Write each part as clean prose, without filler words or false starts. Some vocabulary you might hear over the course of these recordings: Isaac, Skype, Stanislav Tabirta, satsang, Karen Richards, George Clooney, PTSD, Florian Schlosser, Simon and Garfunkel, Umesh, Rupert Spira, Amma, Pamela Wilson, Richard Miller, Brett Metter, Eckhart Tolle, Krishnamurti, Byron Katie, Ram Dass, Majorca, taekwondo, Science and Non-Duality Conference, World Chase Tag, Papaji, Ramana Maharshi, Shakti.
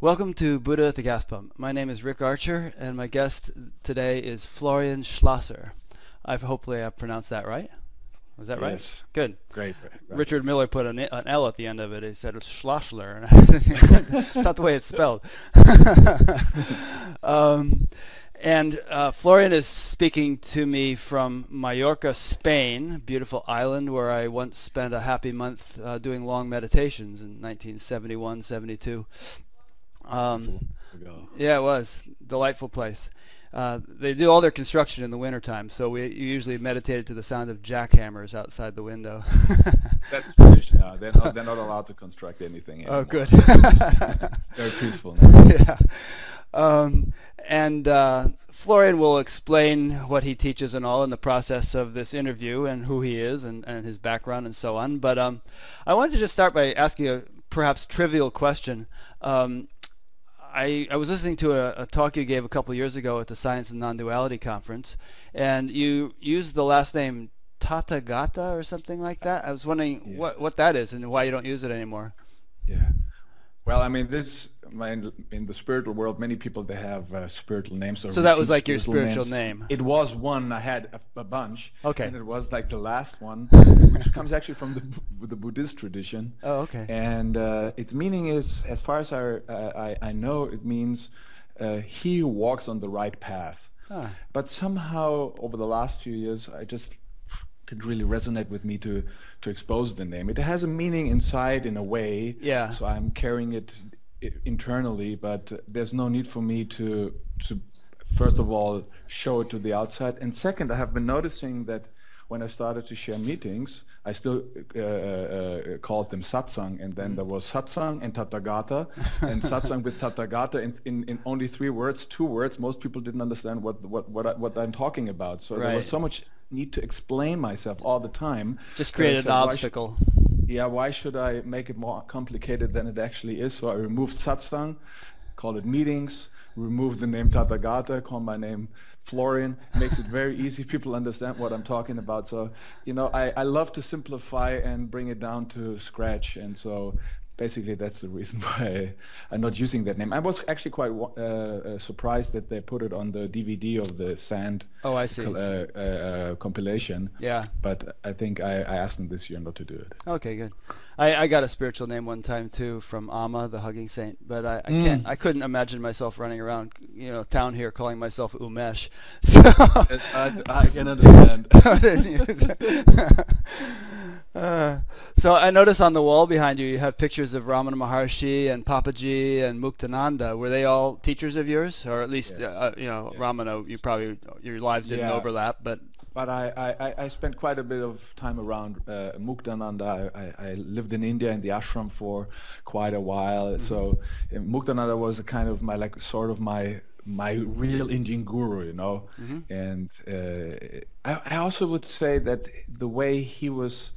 Welcome to Buddha at the Gas Pump. My name is Rick Archer, and my guest today is Florian Schlosser. Hopefully I pronounced that right. Was that right? Yes. Good. Great. Right. Richard Miller put an L at the end of it. He said Schlossler. It's not the way it's spelled. Florian is speaking to me from Majorca, Spain, beautiful island where I once spent a happy month doing long meditations in 1971, 72. Yeah, it was delightful place. They do all their construction in the wintertime, so we usually meditated to the sound of jackhammers outside the window. That's tradition now. They're not allowed to construct anything anymore. Oh, good. They're peaceful now. Yeah. Florian will explain what he teaches and all in the process of this interview and who he is and his background and so on. But I wanted to just start by asking a perhaps trivial question. I was listening to a talk you gave a couple years ago at the Science and Non-Duality Conference, and you used the last name Tathagata or something like that. I was wondering what that is and why you don't use it anymore. Yeah. Well, I mean, in the spiritual world, many people, they have spiritual names. So that was like your spiritual name? It was one. I had a bunch. Okay. And it was like the last one, which comes actually from the Buddhist tradition. Oh, okay. And its meaning is, as far as I know, it means he who walks on the right path. Ah. But somehow, over the last few years, I just could really resonate with me to expose the name. It has a meaning inside, in a way, yeah. So I'm carrying it internally, but there's no need for me to first of all show it to the outside, and second, I have been noticing that when I started to share meetings, I still called them satsang, and then there was satsang and Tathagata, and satsang with Tathagata in only two words. Most people didn't understand what I'm talking about, so right. There was so much need to explain myself all the time. Just created an obstacle. Why should I make it more complicated than it actually is? So I removed satsang, called it meetings, removed the name Tathagata, called my name Florian. Makes it very easy. People understand what I'm talking about. So, you know, I love to simplify and bring it down to scratch. And so basically that's the reason why I'm not using that name. I was actually quite surprised that they put it on the DVD of the Sand compilation. Yeah. But I think I asked them this year not to do it. Okay, good. I got a spiritual name one time too, from Amma, the hugging saint, but I couldn't imagine myself running around, you know, town here calling myself Umesh. So yes, I can understand. So I notice on the wall behind you, you have pictures of Ramana Maharshi and Papaji and Muktananda. Were they all teachers of yours, or at least Ramana? Your lives didn't overlap, but I spent quite a bit of time around Muktananda. I lived in India in the ashram for quite a while, so Muktananda was a kind of my real Indian guru, you know, and I also would say that the way he was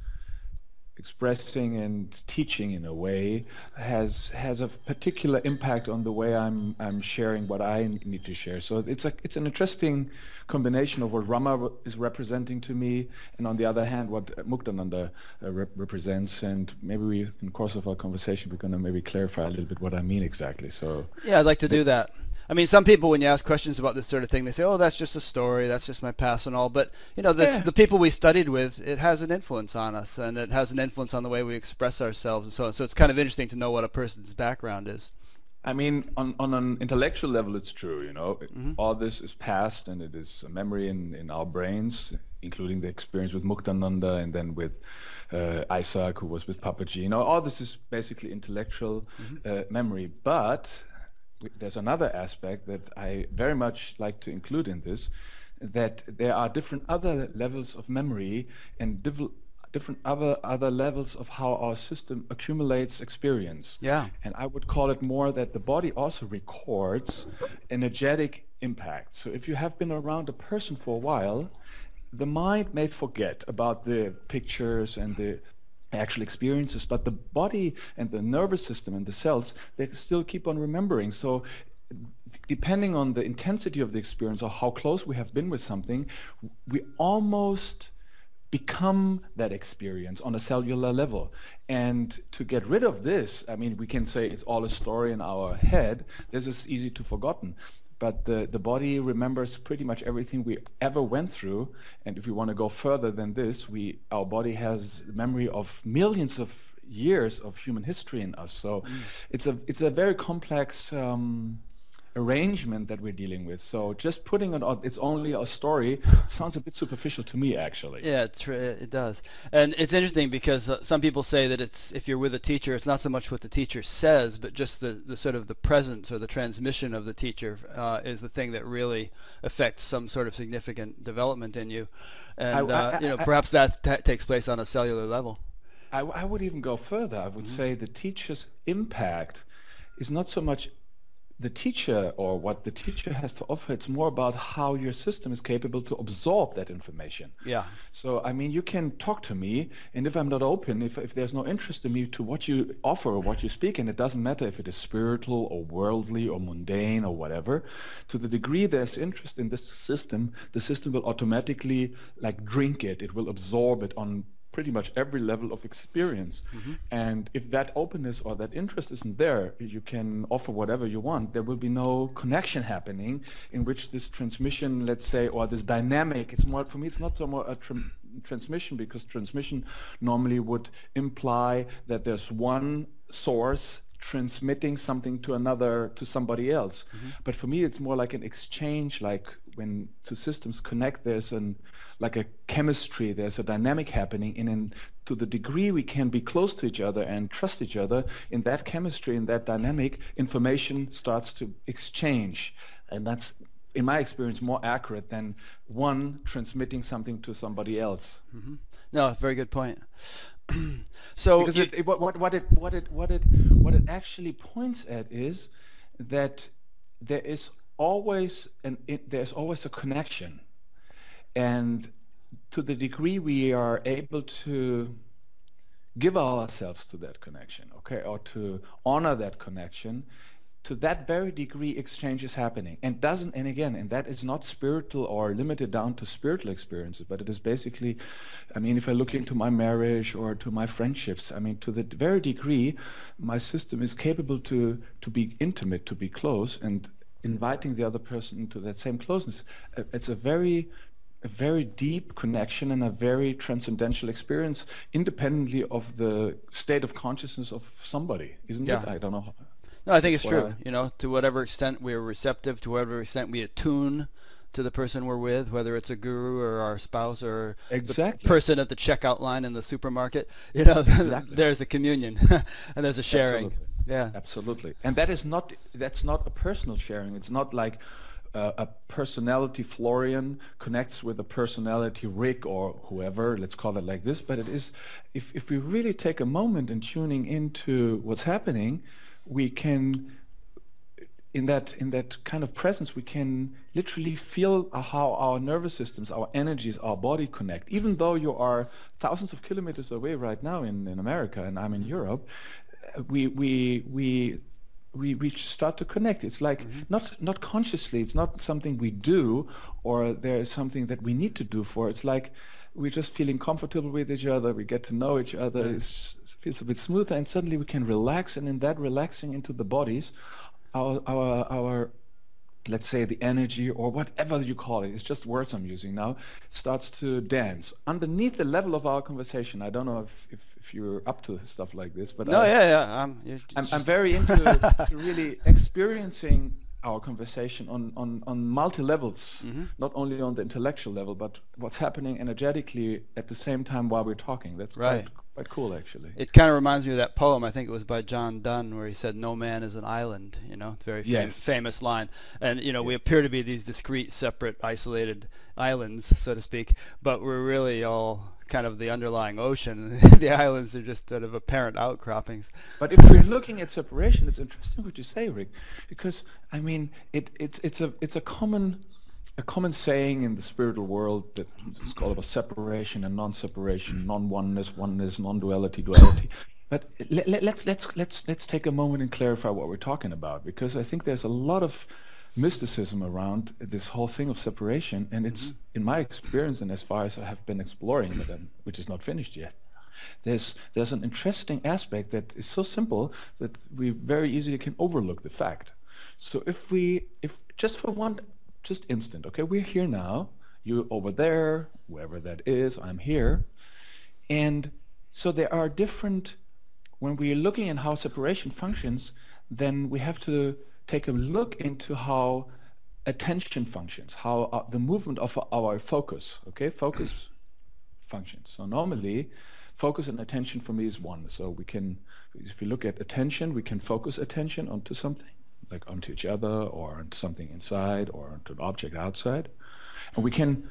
expressing and teaching, in a way, has a particular impact on the way I'm sharing what I need to share. So it's an interesting combination of what Rama is representing to me, and on the other hand, what Muktananda represents. And maybe we, in the course of our conversation, we're going to maybe clarify a little bit what I mean exactly. So yeah, I'd like to do that. I mean, some people, when you ask questions about this sort of thing, they say, oh, that's just a story, that's just my past and all. But, you know, the people we studied with, it has an influence on us, and it has an influence on the way we express ourselves and so on. So it's kind of interesting to know what a person's background is. I mean, on an intellectual level, it's true, you know. All this is past, and it is a memory in our brains, including the experience with Muktananda and then with Isaac, who was with Papaji. You know, all this is basically intellectual memory, but there's another aspect that I very much like to include in this, that there are different other levels of memory and different other levels of how our system accumulates experience. Yeah. And I would call it more that the body also records energetic impact. So if you have been around a person for a while, the mind may forget about the pictures and the actual experiences, but the body and the nervous system and the cells, they still keep on remembering. So depending on the intensity of the experience or how close we have been with something, we almost become that experience on a cellular level. And to get rid of this, I mean, we can say it's all a story in our head. This is easy to forgotten. But the body remembers pretty much everything we ever went through. And if we want to go further than this, our body has memory of millions of years of human history in us. So it's a very complex arrangement that we're dealing with. So just putting it on, it's only a story, sounds a bit superficial to me, actually. Yeah, it does. And it's interesting because some people say that if you're with a teacher, it's not so much what the teacher says, but just the sort of the presence or the transmission of the teacher is the thing that really affects some sort of significant development in you. And perhaps that takes place on a cellular level. I would even go further. I would say the teacher's impact is not so much the teacher or what the teacher has to offer, it's more about how your system is capable to absorb that information. Yeah. So, I mean, you can talk to me, and if I'm not open, if there's no interest in me to what you offer or what you speak, and it doesn't matter if it is spiritual or worldly or mundane or whatever, to the degree there's interest in this system, the system will automatically, like, drink it. It will absorb it on pretty much every level of experience. And if that openness or that interest isn't there, you can offer whatever you want. There will be no connection happening in which this transmission, let's say, or this dynamic, it's more, for me, it's not so more a transmission, because transmission normally would imply that there's one source transmitting something to another, to somebody else. But for me, it's more like an exchange, like when two systems connect, there's like a chemistry, there's a dynamic happening, and to the degree we can be close to each other and trust each other, in that chemistry, in that dynamic, information starts to exchange. And that's, in my experience, more accurate than one transmitting something to somebody else. No, very good point. So because what it actually points at is that there is always a connection. And to the degree we are able to give ourselves to that connection, okay, or to honor that connection, to that very degree exchange is happening. And that is not spiritual or limited down to spiritual experiences, but it is basically, I mean, if I look into my marriage or to my friendships, I mean, to the very degree my system is capable to be intimate, to be close, and inviting the other person into that same closeness, it's a very deep connection and a very transcendental experience, independently of the state of consciousness of somebody, isn't it? I don't know. No, I think it's true. You know, to whatever extent we're receptive, to whatever extent we attune to the person we're with, whether it's a guru or our spouse or the person at the checkout line in the supermarket, you know, there's a communion and there's a sharing. Absolutely. Yeah, absolutely. And that's not a personal sharing. It's not like a personality Florian connects with a personality Rick or whoever, let's call it like this, but it is, if we really take a moment in tuning into what's happening, we can, in that kind of presence, we can literally feel how our nervous systems, our energies, our body connect. Even though you are thousands of kilometers away right now in America and I'm in Europe, we start to connect. It's like not consciously, it's not something we do or there is something that we need to do for. It's like we're just feeling comfortable with each other, we get to know each other, it feels a bit smoother and suddenly we can relax, and in that relaxing into the bodies, our let's say the energy or whatever you call it, it's just words I'm using now, starts to dance underneath the level of our conversation. I don't know if you're up to stuff like this, but I'm very into to really experiencing our conversation on multi-levels, not only on the intellectual level, but what's happening energetically at the same time while we're talking. That's right. Quite cool, actually. It kind of reminds me of that poem, I think it was by John Donne, where he said, "No man is an island," you know, it's a very famous line. And, you know, we appear to be these discrete, separate, isolated islands, so to speak, but we're really all kind of the underlying ocean. The islands are just sort of apparent outcroppings. But if we're looking at separation, it's interesting what you say, Rick, because, I mean, it's a common... A common saying in the spiritual world that is called about separation and non-separation, non-oneness, oneness, non-duality, duality. But let's take a moment and clarify what we're talking about, because I think there's a lot of mysticism around this whole thing of separation, and it's in my experience, and as far as I have been exploring with them, which is not finished yet, there's an interesting aspect that is so simple that we very easily can overlook the fact. So if just for one instant, okay, we're here now, you're over there, wherever that is, I'm here, and so there are different, when we're looking at how separation functions, then we have to take a look into how attention functions, how the movement of our focus, okay, focus functions. So normally, focus and attention for me is one. So we can, if we look at attention, we can focus attention onto something, like onto each other, or onto something inside, or onto an object outside. And we can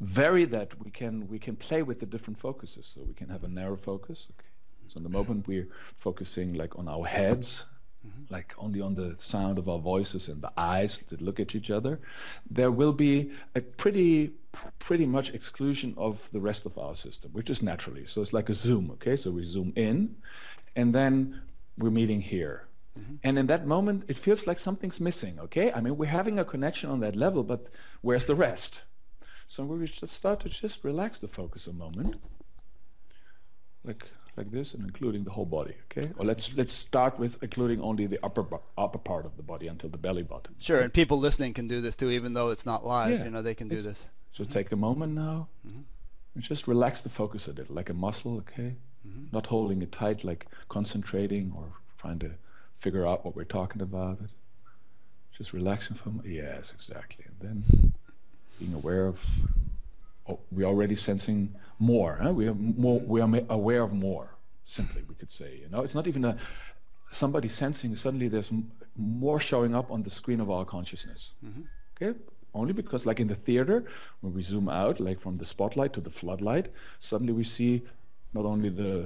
vary that, we can play with the different focuses. So we can have a narrow focus. Okay. So in the moment we're focusing like on our heads, like only on the sound of our voices and the eyes that look at each other, there will be a pretty much exclusion of the rest of our system, which is naturally. So it's like a zoom, okay? So we zoom in, and then we're meeting here. And in that moment, it feels like something's missing, okay? I mean, we're having a connection on that level, but where's the rest? So we should start to just relax the focus a moment, like this, and including the whole body, okay? Or let's start with including only the upper part of the body until the belly button. Sure, and people listening can do this too, even though it's not live, you know, they can do this. So take a moment now, and just relax the focus a little, like a muscle, okay? Not holding it tight, like concentrating or trying to figure out what we're talking about. Just relaxing from, yes, exactly. And then being aware of, oh, we're already sensing more, huh? we are aware of more, simply, we could say, you know? It's not even somebody sensing, suddenly there's more showing up on the screen of our consciousness, okay? Only because, like in the theater, when we zoom out, like from the spotlight to the floodlight, suddenly we see not only the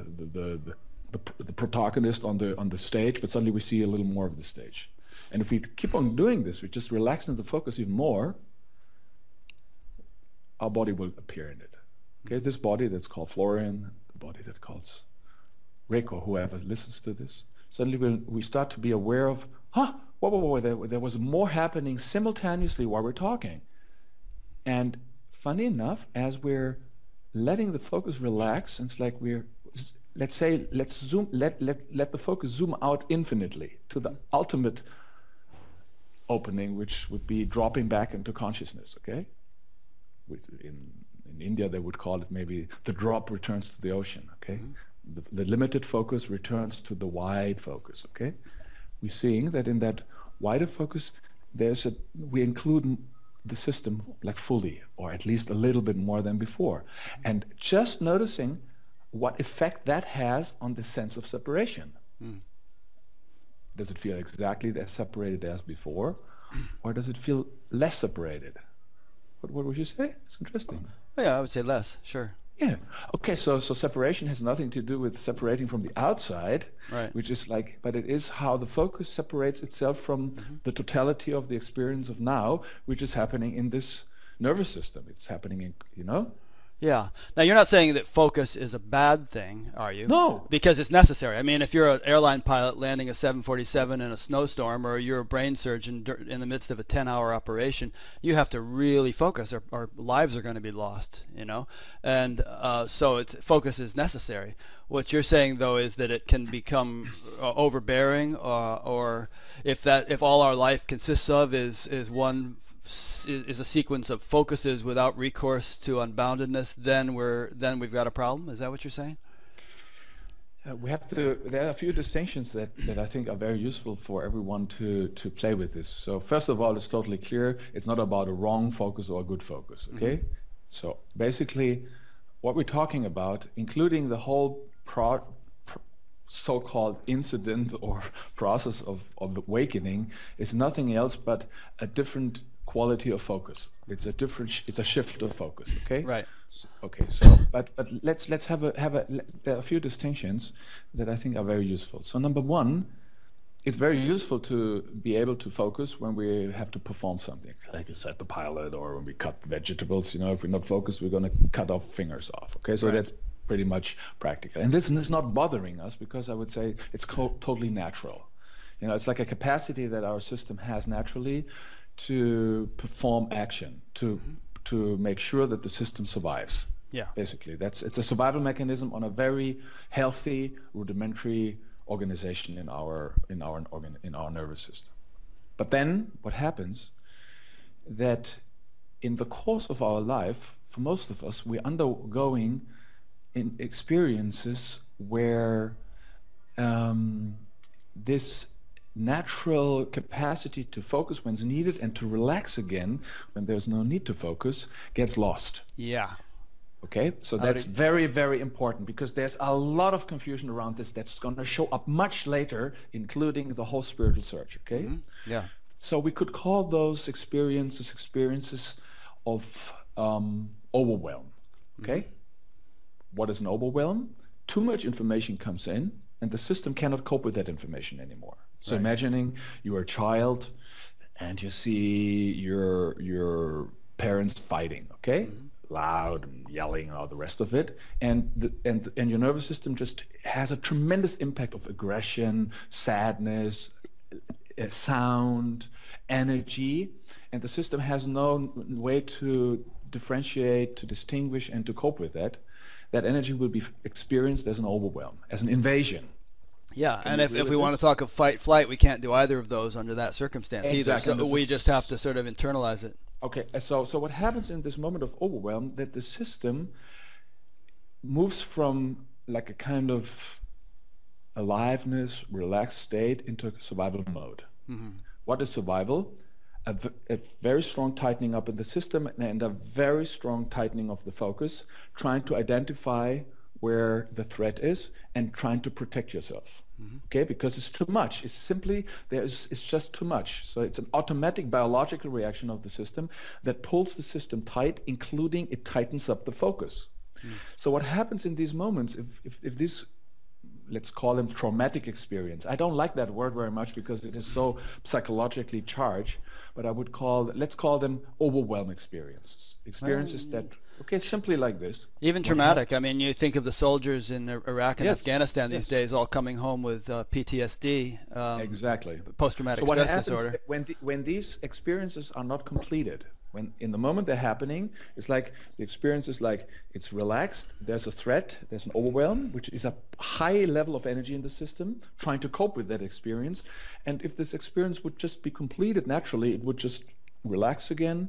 protagonist on the stage, but suddenly we see a little more of the stage. And if we keep on doing this, we just relax into the focus even more, our body will appear in it. Okay, this body that's called Florian, the body that calls Rick, or whoever listens to this, suddenly we start to be aware of, huh, whoa, there was more happening simultaneously while we're talking. And funny enough, as we're letting the focus relax, it's like we're, let's say, let the focus zoom out infinitely to the ultimate opening, which would be dropping back into consciousness, okay? In India, they would call it maybe the drop returns to the ocean, okay? The limited focus returns to the wide focus, okay? We're seeing that in that wider focus, we include the system like fully, or at least a little bit more than before. And just noticing what effect that has on the sense of separation. Does it feel exactly as separated as before, or does it feel less separated? What would you say? It's interesting. Oh, yeah, I would say less, sure. Yeah, okay, so separation has nothing to do with separating from the outside, right, which is like, but it is how the focus separates itself from the totality of the experience of now, which is happening in this nervous system. It's happening in, you know? Yeah. Now, you're not saying that focus is a bad thing, are you? No. Because it's necessary. I mean, if you're an airline pilot landing a 747 in a snowstorm, or you're a brain surgeon in the midst of a 10-hour operation, you have to really focus, or lives are going to be lost, you know? And so focus is necessary. What you're saying, though, is that it can become overbearing, or if all our life consists of is one is a sequence of focuses without recourse to unboundedness, then we've got a problem. Is that what you're saying? There are a few distinctions that I think are very useful for everyone to play with this. So first of all, it's totally clear, it's not about a wrong focus or a good focus, okay? So basically what we're talking about, including the whole so-called incident or process of awakening, is nothing else but a different quality of focus. It's a different. It's a shift of focus. Okay. Right. So, okay. So, but let's there are a few distinctions that I think are very useful. So number one, it's very useful to be able to focus when we have to perform something, like you said, the pilot, or when we cut vegetables. You know, if we're not focused, we're going to cut our fingers off. Okay. So that's pretty much practical, and this is not bothering us, because I would say it's totally natural. You know, it's like a capacity that our system has naturally to perform action, to make sure that the system survives. Yeah. Basically, it's a survival mechanism on a very healthy, rudimentary organization in our nervous system. But then what happens that in the course of our life, for most of us, we're undergoing experiences where this natural capacity to focus when's needed and to relax again when there's no need to focus gets lost. Yeah. Okay, so that's very, very important, because there's a lot of confusion around this that's going to show up much later, including the whole spiritual search, okay? Mm-hmm. Yeah. So we could call those experiences of overwhelm, okay? Mm-hmm. What is an overwhelm? Too much information comes in, and the system cannot cope with that information anymore. So right. Imagining you're a child and you see your parents fighting, okay? Mm-hmm. Loud and yelling and all the rest of it, and your nervous system just has a tremendous impact of aggression, sadness, sound, energy, and the system has no way to differentiate, to distinguish, and to cope with that. That energy will be experienced as an overwhelm, as an invasion. Yeah, and if we want to talk of fight flight, we can't do either of those under that circumstance either. So we just have to sort of internalize it. Okay, so what happens in this moment of overwhelm, that the system moves from like a kind of aliveness, relaxed state into survival mode. Mm-hmm. What is survival? A very strong tightening up in the system and a very strong tightening of the focus, trying to identify where the threat is and trying to protect yourself. Mm-hmm. Okay, because it's too much. It's simply it's just too much. So it's an automatic biological reaction of the system that pulls the system tight, including it tightens up the focus. Mm. So what happens in these moments, if this, let's call them traumatic experience. I don't like that word very much because it is so psychologically charged, but I would let's call them overwhelm experiences. Experiences that, okay, simply like this. Even traumatic. I mean, you think of the soldiers in Iraq and Afghanistan these days all coming home with PTSD. Exactly. Post-traumatic stress disorder. When these experiences are not completed, when in the moment they're happening, it's like the experience is like it's relaxed, there's a threat, there's an overwhelm, which is a high level of energy in the system, trying to cope with that experience. And if this experience would just be completed naturally, it would just relax again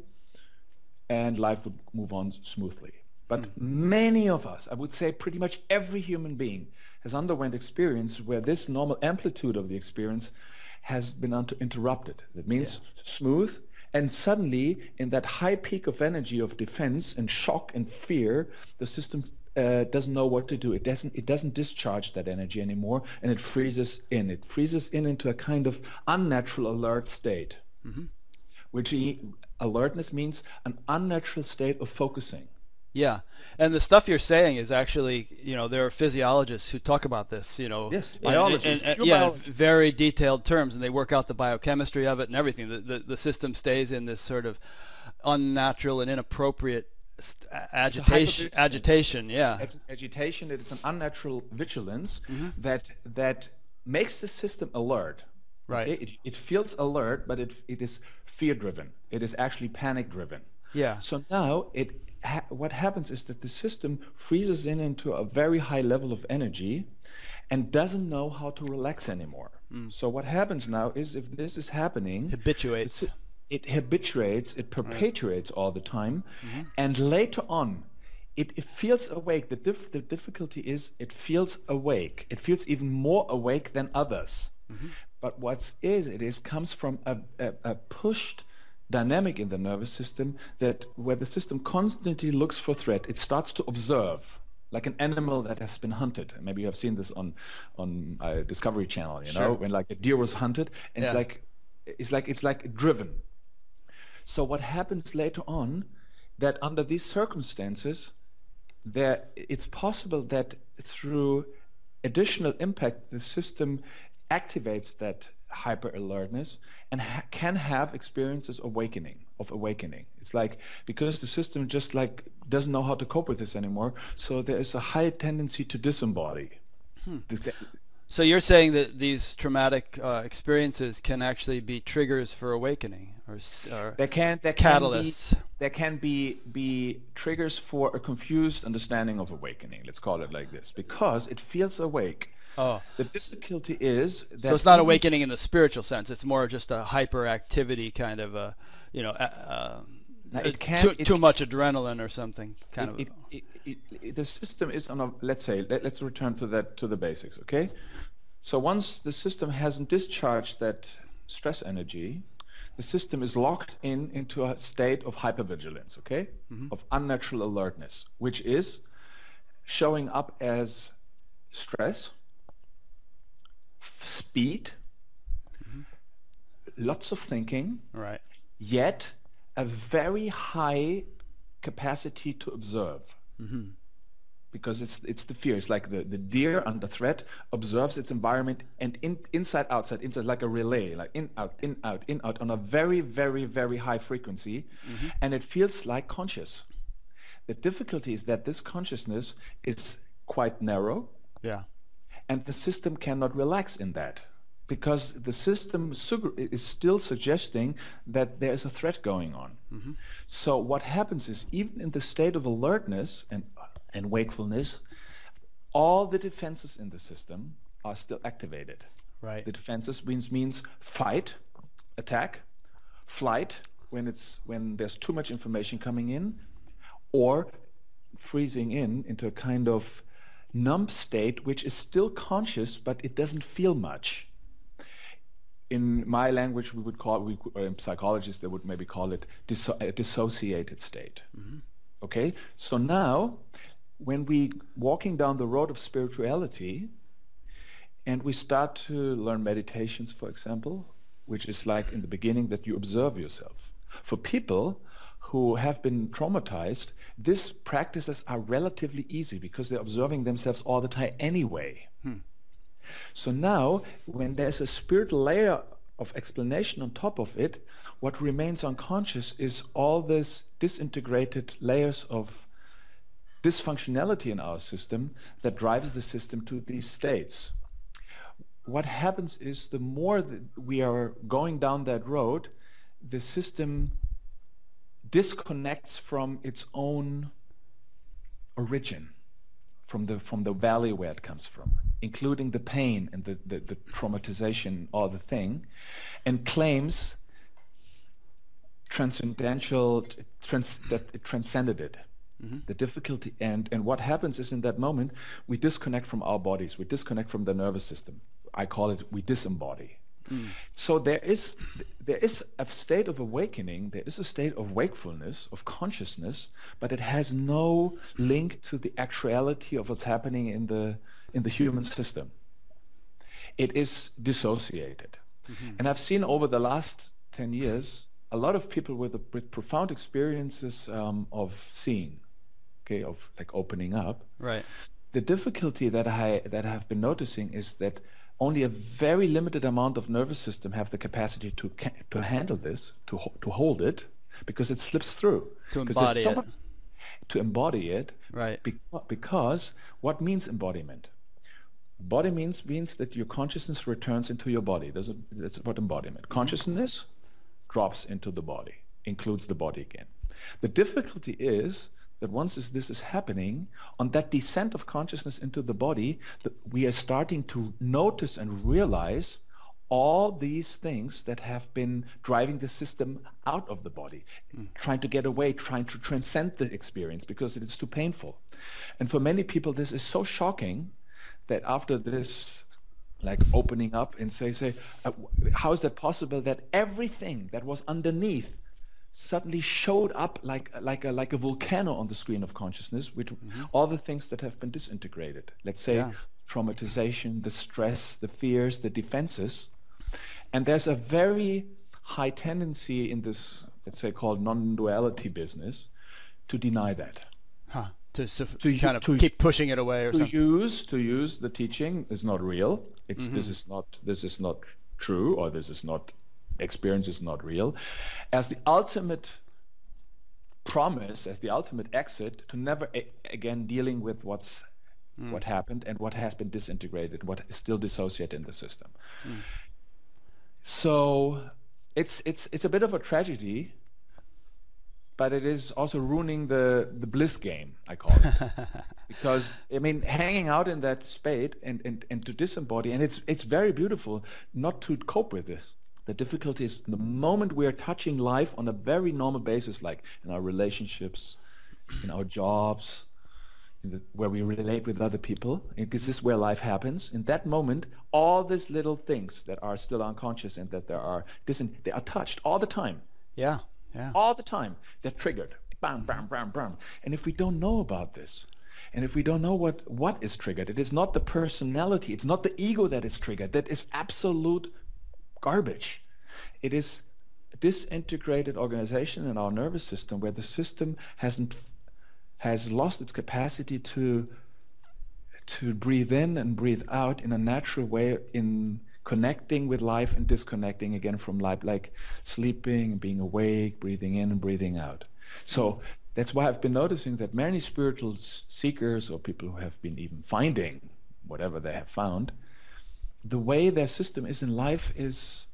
and life would move on smoothly. But many of us, I would say pretty much every human being, has underwent experience where this normal amplitude of the experience has been interrupted. That means smooth. And suddenly, in that high peak of energy of defense and shock and fear, the system doesn't know what to do. It doesn't discharge that energy anymore, and it freezes in. It freezes in into a kind of unnatural alert state, which alertness means an unnatural state of focusing. Yeah, and the stuff you're saying is actually, you know, there are physiologists who talk about this, you know, biologists, in very detailed terms, and they work out the biochemistry of it and everything. The system stays in this sort of unnatural and inappropriate agitation. Yeah, it's agitation. It's an unnatural vigilance that makes the system alert. Right. Okay? It feels alert, but it is fear-driven. It is actually panic-driven. Yeah. So now what happens is that the system freezes in into a very high level of energy and doesn't know how to relax anymore. Mm. So what happens now is, if this is happening, habituates. It habituates, it perpetuates all the time, and later on it feels awake. The difficulty is it feels awake. It feels even more awake than others. But it comes from a pushed dynamic in the nervous system where the system constantly looks for threat. It starts to observe, like an animal that has been hunted. Maybe you have seen this on Discovery Channel, you know, when like a deer was hunted, and it's like driven. So what happens later on, that under these circumstances, it's possible that through additional impact, the system activates that hyper alertness and can have experiences of awakening. It's like, because the system just like doesn't know how to cope with this anymore, so there is a high tendency to disembody. So you're saying that these traumatic experiences can actually be triggers for awakening, or catalysts? There can be triggers for a confused understanding of awakening. Let's call it like this, because it feels awake. Oh. The difficulty is that so it's not awakening in the spiritual sense. It's more just a hyperactivity kind of a, you know, too much adrenaline or something kind of. The system is on a, let's return to that, to the basics, okay? So once the system hasn't discharged that stress energy, the system is locked in into a state of hypervigilance, okay? Mm-hmm. Of unnatural alertness, which is showing up as stress, speed, mm-hmm. lots of thinking, right? Yet a very high capacity to observe. Mm-hmm. Because it's the fear. It's like the deer under threat observes its environment and inside, outside, inside, like a relay, like in, out, in, out, in, out, on a very, very, very high frequency, mm-hmm. and it feels like conscious. The difficulty is that this consciousness is quite narrow, yeah, and the system cannot relax in that, because the system is still suggesting that there is a threat going on. Mm-hmm. So what happens is, even in the state of alertness and wakefulness, all the defenses in the system are still activated. Right. The defenses means fight, attack, flight, when there's too much information coming in, or freezing into a kind of numb state, which is still conscious, but it doesn't feel much. In my language, we would call, psychologists, they would maybe call it a dissociated state. Mm-hmm. Okay? So now, when we're walking down the road of spirituality, and we start to learn meditations, for example, which is like in the beginning that you observe yourself. For people who have been traumatized, these practices are relatively easy because they're observing themselves all the time anyway. Hmm. So now, when there's a spiritual layer of explanation on top of it, what remains unconscious is all these disintegrated layers of dysfunctionality in our system that drives the system to these states. What happens is, the more that we are going down that road, the system disconnects from its own origin, from the valley where it comes from, including the pain and the traumatization or the thing, and claims that it transcended it, mm-hmm. the difficulty. And what happens is, in that moment, we disconnect from our bodies, we disconnect from the nervous system. I call it, we disembody. Mm. So there is a state of awakening, there is a state of wakefulness, of consciousness, but it has no link to the actuality of what's happening in the human system. It is dissociated. Mm-hmm. And I've seen over the last 10 years a lot of people with profound experiences of seeing, okay, of like opening up. Right. The difficulty that I have been noticing is that only a very limited amount of nervous system have the capacity to handle this, to hold it, because it slips through. To embody it. To embody it, right? Because what means embodiment? Body means that your consciousness returns into your body. That's what embodiment. Consciousness drops into the body, includes the body again. The difficulty is that once this is happening, on that descent of consciousness into the body, we are starting to notice and realize all these things that have been driving the system out of the body, trying to get away, trying to transcend the experience because it's too painful. And for many people, this is so shocking that after this, like opening up and say, how is that possible that everything that was underneath suddenly showed up like a volcano on the screen of consciousness, which mm-hmm. all the things that have been disintegrated, let's say yeah. traumatization, the stress, the fears, the defenses. And there's a very high tendency in this, let's say, called non-duality business, to deny that. Huh. To keep pushing it away or something. To use the teaching is not real. It's mm-hmm. this is not true, or this is not experience is not real, as the ultimate promise, as the ultimate exit to never again dealing with what's what happened and what has been disintegrated, what is still dissociated in the system. So it's a bit of a tragedy, but it is also ruining the bliss game, I call it. Because I mean, hanging out in that spate and to disembody, and it's very beautiful not to cope with this. The difficulty is the moment we are touching life on a very normal basis, like in our relationships, in our jobs, in the, where we relate with other people, because this is where life happens. In that moment, all these little things that are still unconscious and that they are touched all the time. Yeah, yeah. All the time. They're triggered. Bam, bam, bam, bam. And if we don't know about this, and if we don't know what is triggered, it is not the personality, it's not the ego that is triggered. That is absolute garbage. It is disintegrated organization in our nervous system where the system has lost its capacity to breathe in and breathe out in a natural way, in connecting with life and disconnecting again from life, like sleeping, being awake, breathing in and breathing out. So that's why I've been noticing that many spiritual seekers or people who have been even finding whatever they have found, the way their system is in life is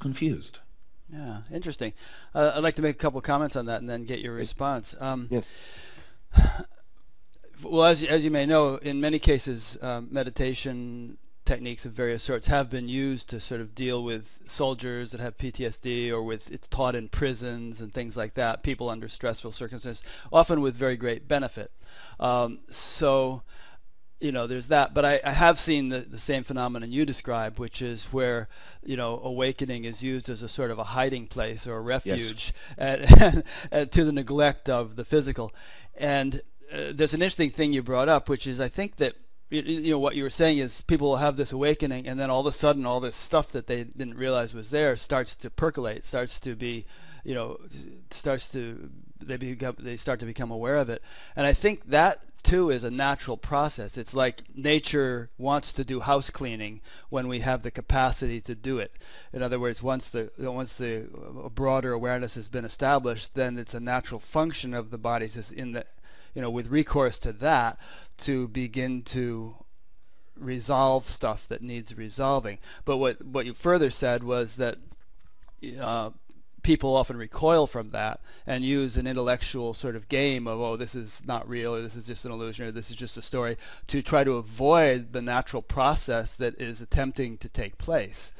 confused. Yeah, interesting. I'd like to make a couple of comments on that and then get your response. Yes. Well, as you may know, in many cases, meditation techniques of various sorts have been used to sort of deal with soldiers that have PTSD, or with, it's taught in prisons and things like that, people under stressful circumstances, often with very great benefit. So, you know, there's that, but I have seen the same phenomenon you describe, which is where, you know, awakening is used as a sort of a hiding place or a refuge, yes, at to the neglect of the physical. And there's an interesting thing you brought up, which is I think that, you know, what you were saying is people will have this awakening, and then all of a sudden all this stuff that they didn't realize was there starts to percolate, starts to be, you know, starts to, they start to become aware of it. And I think that too is a natural process. It's like nature wants to do house cleaning when we have the capacity to do it. In other words, once the broader awareness has been established, then it's a natural function of the body with recourse to that to begin to resolve stuff that needs resolving. But what you further said was that people often recoil from that and use an intellectual sort of game of, oh, this is not real, or this is just an illusion, or this is just a story, to try to avoid the natural process that is attempting to take place.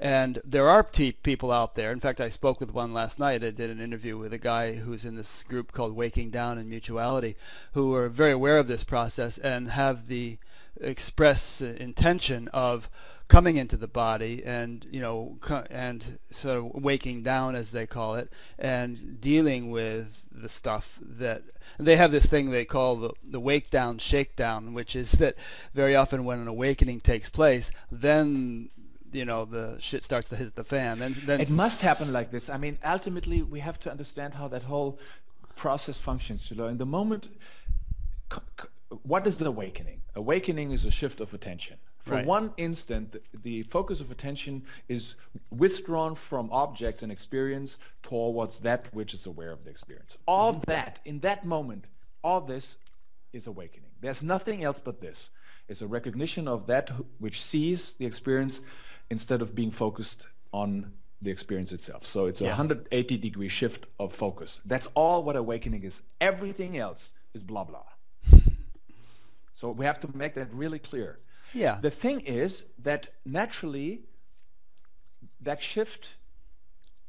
And there are people out there. In fact, I spoke with one last night. I did an interview with a guy who's in this group called Waking Down in Mutuality, who are very aware of this process and have the express intention of coming into the body and, you know, and sort of waking down, as they call it, and dealing with the stuff that they have. This thing they call the wake down, shake down, which is that very often when an awakening takes place, then, you know, the shit starts to hit the fan. Then it must happen like this. I mean, ultimately we have to understand how that whole process functions, you know. In the moment, what is the awakening? Awakening is a shift of attention. For one instant, the focus of attention is withdrawn from objects and experience towards that which is aware of the experience. All that, in that moment, all this is awakening. There's nothing else but this. It's a recognition of that which sees the experience instead of being focused on the experience itself. So it's a 180-degree shift of focus. That's all what awakening is. Everything else is blah, blah. So we have to make that really clear. Yeah. The thing is that naturally, that shift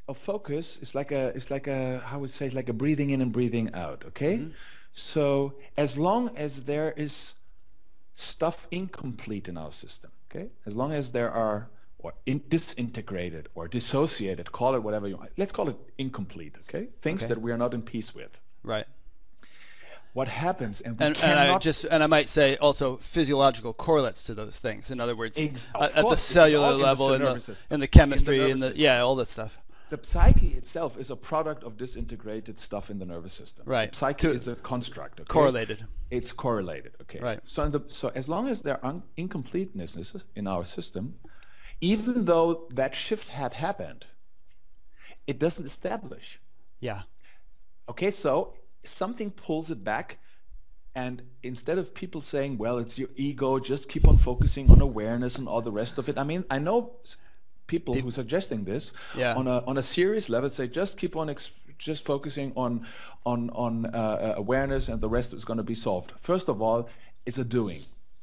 of focus is like a breathing in and breathing out. Okay. So as long as there is stuff incomplete in our system, okay, as long as there are disintegrated or dissociated, call it whatever you want. Let's call it incomplete. Okay. Things that we are not in peace with. Right. What happens, and I might say also physiological correlates to those things. In other words, at the cellular level, in the chemistry, all that stuff. The psyche itself is a product of disintegrated stuff in the nervous system. Right. The psyche is a construct. Okay? Correlated. It's correlated. Okay. Right. So, so as long as there are incompletenesses in our system, even though that shift had happened, it doesn't establish. Yeah. Okay. So something pulls it back And instead of people saying, well, it's your ego, just keep on focusing on awareness and all the rest of it. I mean, I know people who are suggesting this on a serious level say, just keep on just focusing on awareness and the rest is going to be solved. First of all, it's a doing.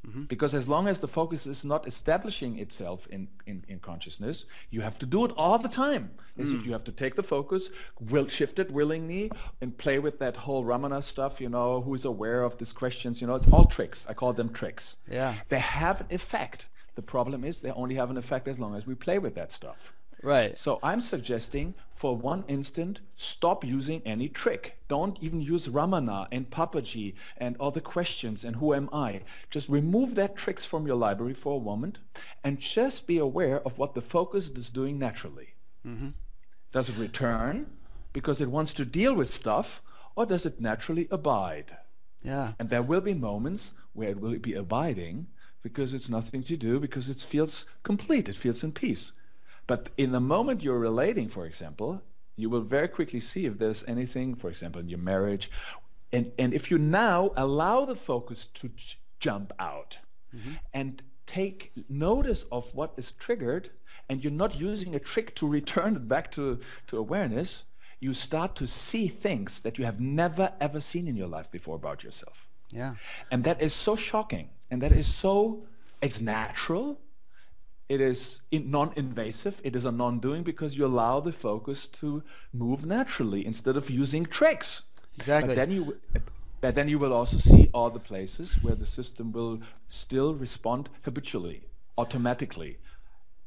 Mm-hmm. Because as long as the focus is not establishing itself in consciousness, you have to do it all the time. Mm. You have to take the focus, shift it willingly, and play with that whole Ramana stuff, you know, who's aware of these questions, you know, it's all tricks. I call them tricks. Yeah. They have an effect. The problem is they only have an effect as long as we play with that stuff. Right. So I'm suggesting for one instant, stop using any trick. Don't even use Ramana and Papaji and all the questions and who am I. Just remove that tricks from your library for a moment and just be aware of what the focus is doing naturally. Mm-hmm. Does it return because it wants to deal with stuff, or does it naturally abide? Yeah. And there will be moments where it will be abiding because it's nothing to do, because it feels complete, it feels in peace. But in the moment you're relating, for example, you will very quickly see if there's anything, for example, in your marriage. And if you now allow the focus to jump out and take notice of what is triggered, and you're not using a trick to return it back to awareness, you start to see things that you have never, ever seen in your life before about yourself. Yeah. And that is so shocking. And that is so, it's natural. It is non-invasive, it is a non-doing because you allow the focus to move naturally instead of using tricks. Exactly. But then you will also see all the places where the system will still respond habitually, automatically,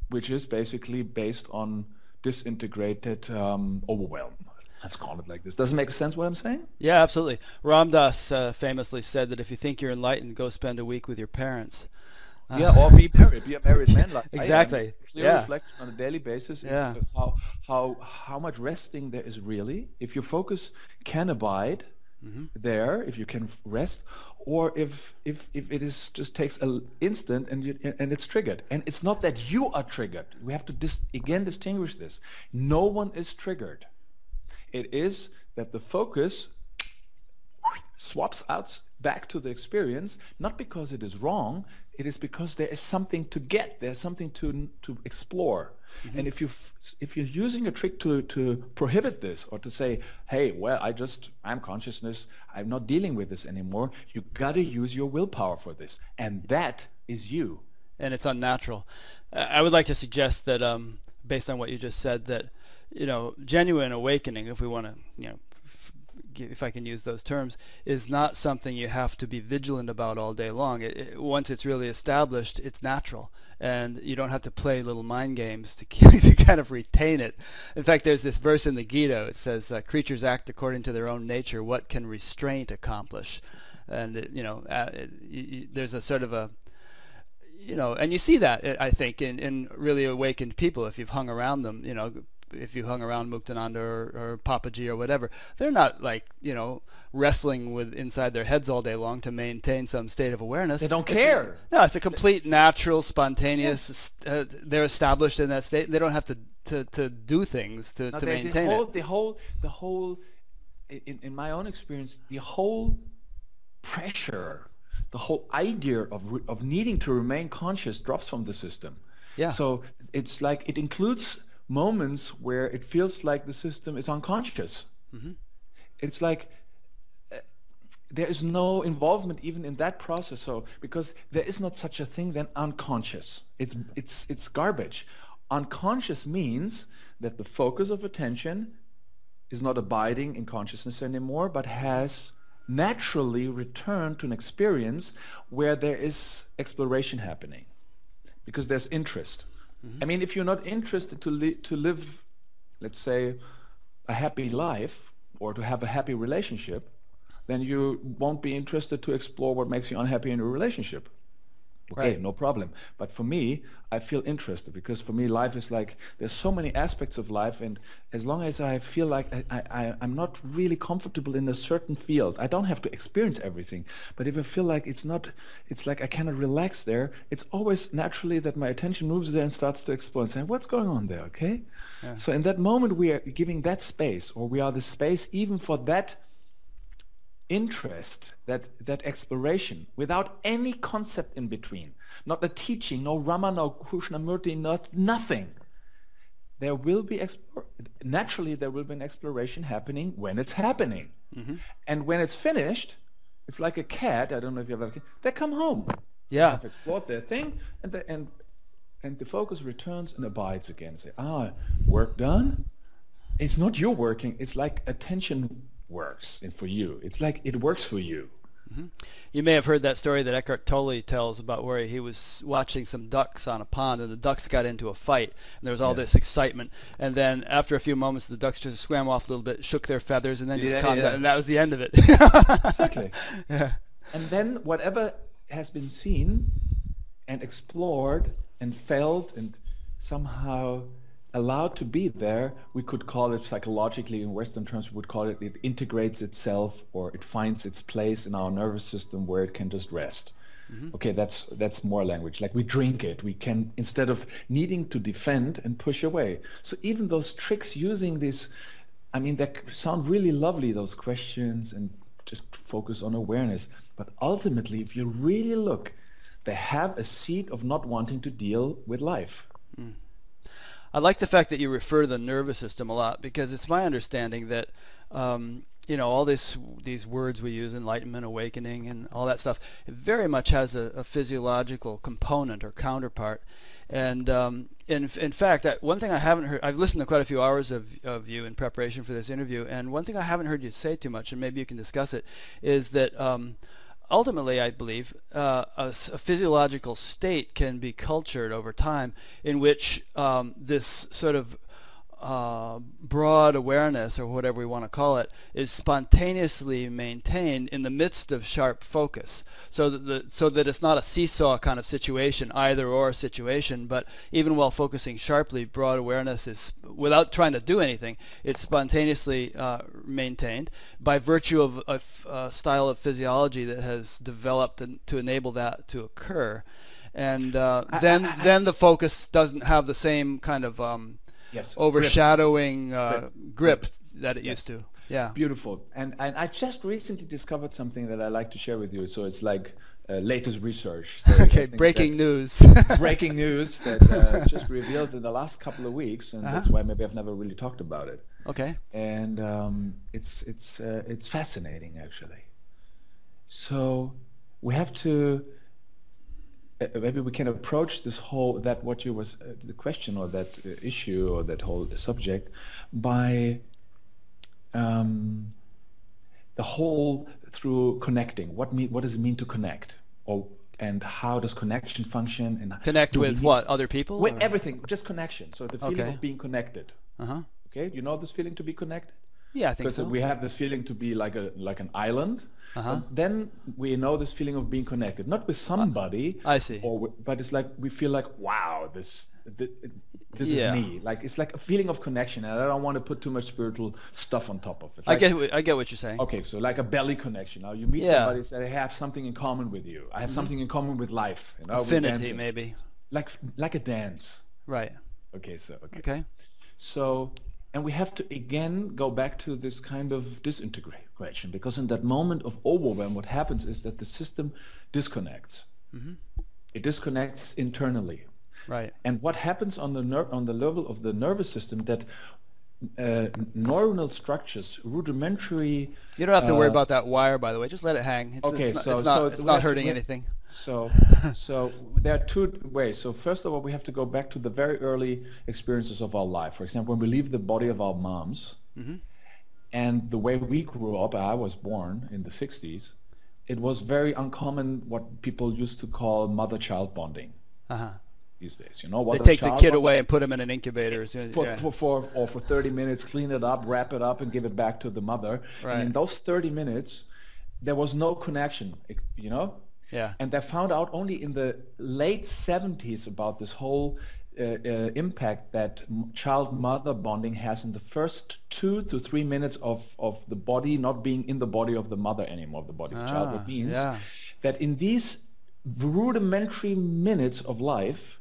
which is basically based on disintegrated overwhelm. Let's call it like this. Doesn't make sense what I'm saying? Yeah, absolutely. Ram Dass famously said that if you think you're enlightened, go spend a week with your parents. Yeah, or be a married man. Like exactly. Yeah. Reflect on a daily basis how much resting there is really. If your focus can abide there, if you can rest, or if it is just takes an instant and it's triggered. And it's not that you are triggered. We have to distinguish this. No one is triggered. It is that the focus swaps out back to the experience, not because it is wrong. It is because there is something to get, there's something to explore. Mm-hmm. And if you're using a trick to prohibit this, or to say, hey, well, I'm consciousness, I'm not dealing with this anymore, you got to use your willpower for this. And that is you. And it's unnatural. I would like to suggest that, based on what you just said, that, you know, genuine awakening, if we want to, you know, if I can use those terms, is not something you have to be vigilant about all day long. Once it's really established, it's natural, and you don't have to play little mind games to kind of retain it. In fact, there's this verse in the Gita. It says, creatures act according to their own nature. What can restraint accomplish? And, there's a sort of a, you know, and you see that, I think, in really awakened people, if you've hung around them, you know, if you hung around Muktananda or Papaji or whatever, they're not like, you know, wrestling with inside their heads all day long to maintain some state of awareness. They don't care. No, it's a complete natural, spontaneous, they're established in that state. They don't have to do things to maintain it. The whole, in my own experience, the whole pressure, the whole idea of needing to remain conscious drops from the system. Yeah. So it's like, it includes moments where it feels like the system is unconscious. It's like there is no involvement even in that process, so because there is not such a thing then unconscious. It's garbage. Unconscious means that the focus of attention is not abiding in consciousness anymore, but has naturally returned to an experience where there is exploration happening because there's interest. I mean, if you're not interested to live, let's say, a happy life or to have a happy relationship, then you won't be interested to explore what makes you unhappy in a relationship. Okay, right. No problem. But for me, I feel interested because for me, life is like, there's so many aspects of life, and as long as I feel like I'm not really comfortable in a certain field, I don't have to experience everything. But if I feel like it's like I cannot relax there, it's always naturally that my attention moves there and starts to explore and say, what's going on there, okay? Yeah. So in that moment, we are giving that space, or we are the space even for that interest, that exploration, without any concept in between, not a teaching, no Rama, no Krishnamurti, nothing, there will be, naturally there will be an exploration happening when it's happening. Mm-hmm. And when it's finished, it's like a cat, I don't know if you have a cat, they come home. Yeah. They've explored their thing, and the focus returns and abides again. Say, work done? It's not your working, it's like attention works for you. It's like it works for you. Mm-hmm. You may have heard that story that Eckhart Tolle tells about where he was watching some ducks on a pond, and the ducks got into a fight, and there was all this excitement, and then after a few moments the ducks just swam off a little bit, shook their feathers, and then just calmed down, and that was the end of it. Exactly. Yeah. And then whatever has been seen and explored and felt and somehow allowed to be there, we could call it psychologically, in Western terms, we would call it, it integrates itself, or it finds its place in our nervous system where it can just rest. Mm-hmm. Okay, that's more language. Like we drink it, we can, instead of needing to defend and push away. So even those tricks using this, I mean, that sound really lovely, those questions, and just focus on awareness. But ultimately, if you really look, they have a seed of not wanting to deal with life. Mm. I like the fact that you refer to the nervous system a lot, because it's my understanding that you know, all these words we use, enlightenment, awakening, and all that stuff, it very much has a physiological component or counterpart. And in fact, one thing I haven't heard, I've listened to quite a few hours of you in preparation for this interview, and one thing I haven't heard you say too much, and maybe you can discuss it, is that ultimately, I believe, a physiological state can be cultured over time, in which this sort of broad awareness, or whatever we want to call it, is spontaneously maintained in the midst of sharp focus, so that it's not a seesaw kind of situation, either or situation, but even while focusing sharply, broad awareness is, without trying to do anything, it's spontaneously maintained by virtue of a style of physiology that has developed to enable that to occur. And then the focus doesn't have the same kind of overshadowing grip that it used to. Yeah. Beautiful. And I just recently discovered something that I like to share with you. So it's like latest research. So okay, breaking news. Breaking news that just revealed in the last couple of weeks, and that's why maybe I've never really talked about it. Okay. And it's fascinating, actually. So we have to maybe we can approach this whole, that what you was, the question or that issue or that whole subject, by the whole through connecting. What does it mean to connect, and how does connection function? And connect with what, other people? With everything, just connection. So the feeling of being connected. Okay, you know this feeling to be connected? Yeah, I think so. Because we have this feeling to be like an island. Then we know this feeling of being connected, not with somebody, I see. But it's like we feel like, wow, this is me. Like it's like a feeling of connection, and I don't want to put too much spiritual stuff on top of it. Like, I get what you're saying. Okay, so like a belly connection. Now you meet somebody and say, I have something in common with you. I have something in common with life. You know, affinity, maybe. Like a dance. Right. Okay. So okay. So. And we have to again go back to this kind of disintegration, because in that moment of overwhelm, what happens is that the system disconnects. Mm-hmm. It disconnects internally. Right. And what happens on the level of the nervous system, that neuronal structures, rudimentary. You don't have to worry about that wire, by the way. Just let it hang. It's not hurting anything. So there are two ways. So first of all, we have to go back to the very early experiences of our life. For example, when we leave the body of our moms, and the way we grew up, I was born in the 60s, it was very uncommon what people used to call mother-child bonding these days. You know, what they take the kid away and put him in an incubator for 30 minutes, clean it up, wrap it up, and give it back to the mother. Right. And in those 30 minutes, there was no connection, you know? Yeah. And they found out only in the late 70s about this whole impact that child-mother bonding has in the first 2 to 3 minutes of the body not being in the body of the mother anymore, of the body of child. It means that in these rudimentary minutes of life,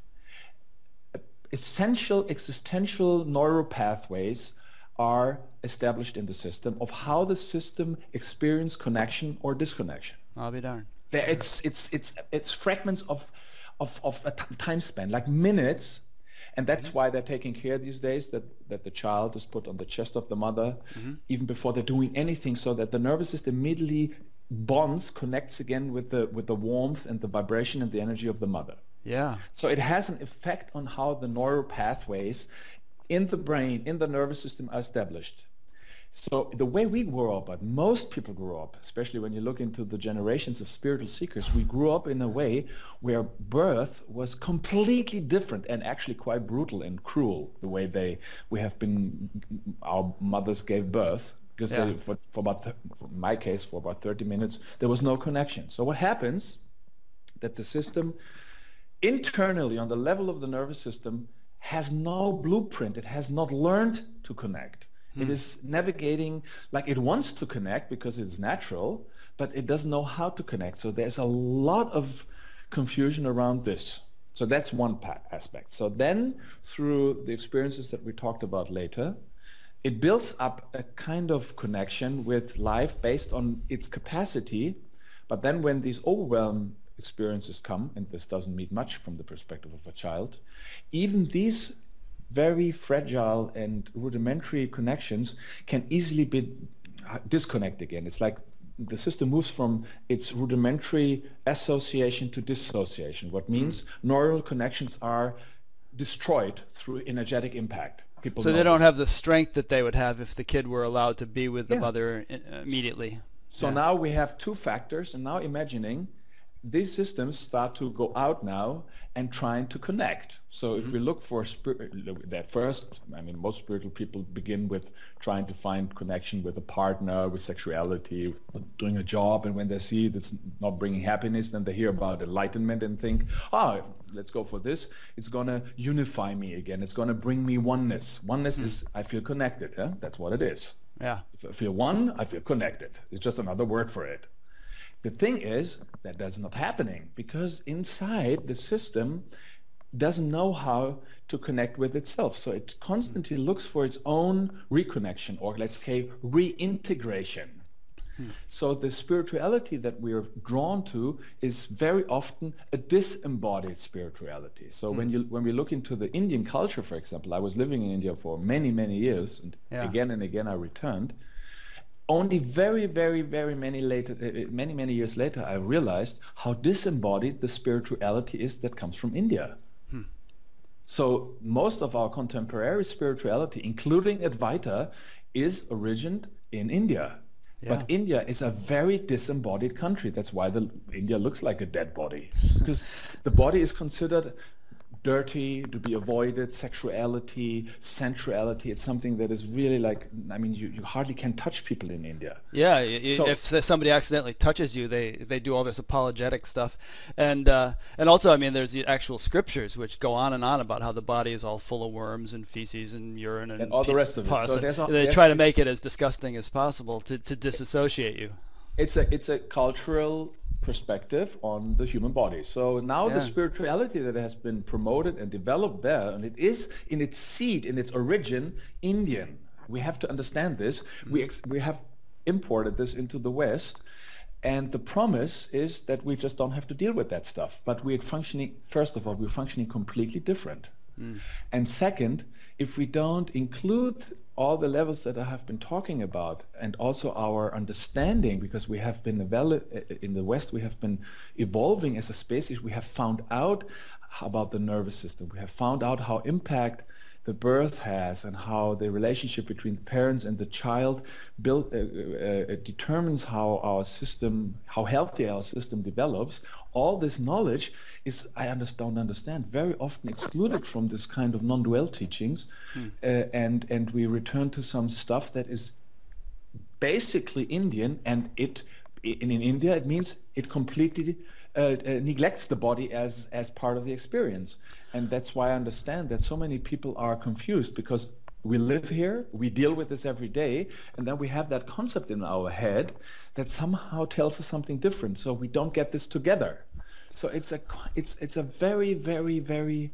essential existential neural pathways are established in the system of how the system experiences connection or disconnection. I'll be darned. It's fragments of a time span, like minutes, and that's why they're taking care these days that the child is put on the chest of the mother even before they're doing anything, so that the nervous system immediately connects again with the warmth and the vibration and the energy of the mother. Yeah. So it has an effect on how the neural pathways in the brain, in the nervous system, are established. So the way we grew up, but most people grew up, especially when you look into the generations of spiritual seekers, we grew up in a way where birth was completely different and actually quite brutal and cruel, the way our mothers gave birth, because in my case, for about 30 minutes, there was no connection. So what happens, that the system internally on the level of the nervous system has no blueprint, it has not learned to connect. It is navigating, like it wants to connect because it's natural, but it doesn't know how to connect. So there's a lot of confusion around this. So that's one aspect. So then through the experiences that we talked about later, it builds up a kind of connection with life based on its capacity. But then when these overwhelm experiences come, and this doesn't mean much from the perspective of a child, even these very fragile and rudimentary connections can easily be disconnected again. It's like the system moves from its rudimentary association to dissociation, what means neural connections are destroyed through energetic impact. People so they don't have the strength that they would have if the kid were allowed to be with the mother immediately. So now we have two factors, and now imagining these systems start to go out now and trying to connect. So if we look for most spiritual people begin with trying to find connection with a partner, with sexuality, with doing a job, and when they see that's not bringing happiness, then they hear about enlightenment and think, oh, let's go for this. It's going to unify me again. It's going to bring me oneness. Oneness is I feel connected. Huh? That's what it is. Yeah. If I feel one, I feel connected. It's just another word for it. The thing is, that that's not happening, because inside the system doesn't know how to connect with itself. So it constantly looks for its own reconnection, or let's say reintegration. So the spirituality that we are drawn to is very often a disembodied spirituality. So when we look into the Indian culture, for example, I was living in India for many, many years, and again I returned. Only many years later, I realized how disembodied the spirituality is that comes from India. So most of our contemporary spirituality, including Advaita, is originated in India. But India is a very disembodied country. That's why India looks like a dead body, because the body is considered dirty, to be avoided, sexuality, sensuality. It's something that is really like, you hardly can touch people in India. Yeah, so, if somebody accidentally touches you, they do all this apologetic stuff. And also, there's the actual scriptures which go on and on about how the body is all full of worms and feces and urine and all the rest of it. So they try to make it as disgusting as possible to disassociate you. It's a cultural perspective on the human body. So now the spirituality that has been promoted and developed there, and it is in its seed, in its origin, Indian. We have to understand this. We have imported this into the West, and the promise is that we just don't have to deal with that stuff. But we're functioning, first of all, we're functioning completely different. And second, if we don't include all the levels that I have been talking about, and also our understanding, because we have been in the West, we have been evolving as a species. We have found out about the nervous system. We have found out how impact the birth has, and how the relationship between the parents and the child determines how healthy our system develops. All this knowledge is, I don't understand, very often excluded from this kind of non-dual teachings, and we return to some stuff that is basically Indian, and in India it means it completely neglects the body as part of the experience. And that's why I understand that so many people are confused, because we live here, we deal with this every day, and then we have that concept in our head that somehow tells us something different, so we don't get this together. So it's a very, very, very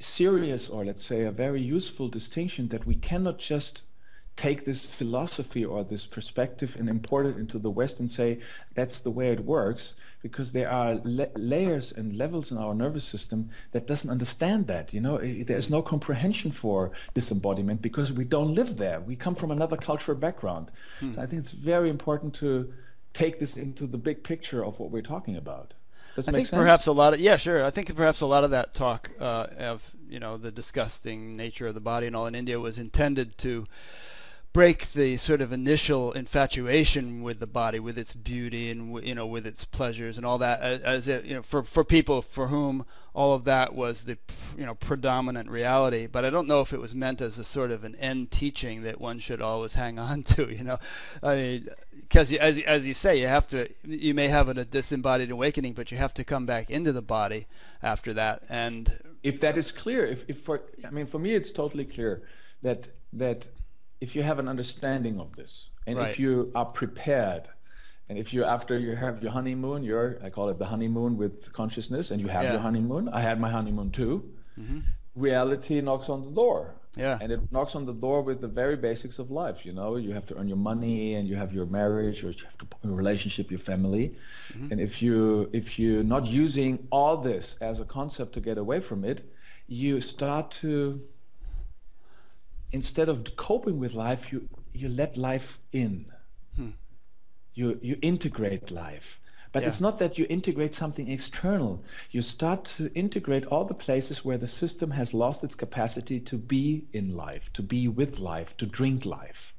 serious, or let's say a very useful distinction, that we cannot just take this philosophy or this perspective and import it into the West and say that's the way it works, because there are layers and levels in our nervous system that doesn't understand that. You know, there's no comprehension for disembodiment because we don't live there. We come from another cultural background. So I think it's very important to take this into the big picture of what we're talking about. Does that make sense? Perhaps a lot of, yeah, sure. I think perhaps a lot of that talk of, you know, the disgusting nature of the body and all in India was intended to break the sort of initial infatuation with the body, with its beauty and, you know, with its pleasures and all that, as it, you know, for people for whom all of that was the, you know, predominant reality. But I don't know if it was meant as a sort of an end teaching that one should always hang on to, you know. I mean, because as you say, you have to, you may have a disembodied awakening, but you have to come back into the body after that. And if that is clear, I mean, for me, it's totally clear that if you have an understanding of this, and if you are prepared, and if you, after you have your honeymoon, your, I call it the honeymoon with consciousness, and you have your honeymoon, I had my honeymoon too, reality knocks on the door. Yeah. And it knocks on the door with the very basics of life, you know. You have to earn your money, and you have your marriage, or you have to, your relationship, your family. And if you're not using all this as a concept to get away from it, you start to, instead of coping with life, you let life in. You integrate life. But it's not that you integrate something external. You start to integrate all the places where the system has lost its capacity to be in life, to be with life, to drink life.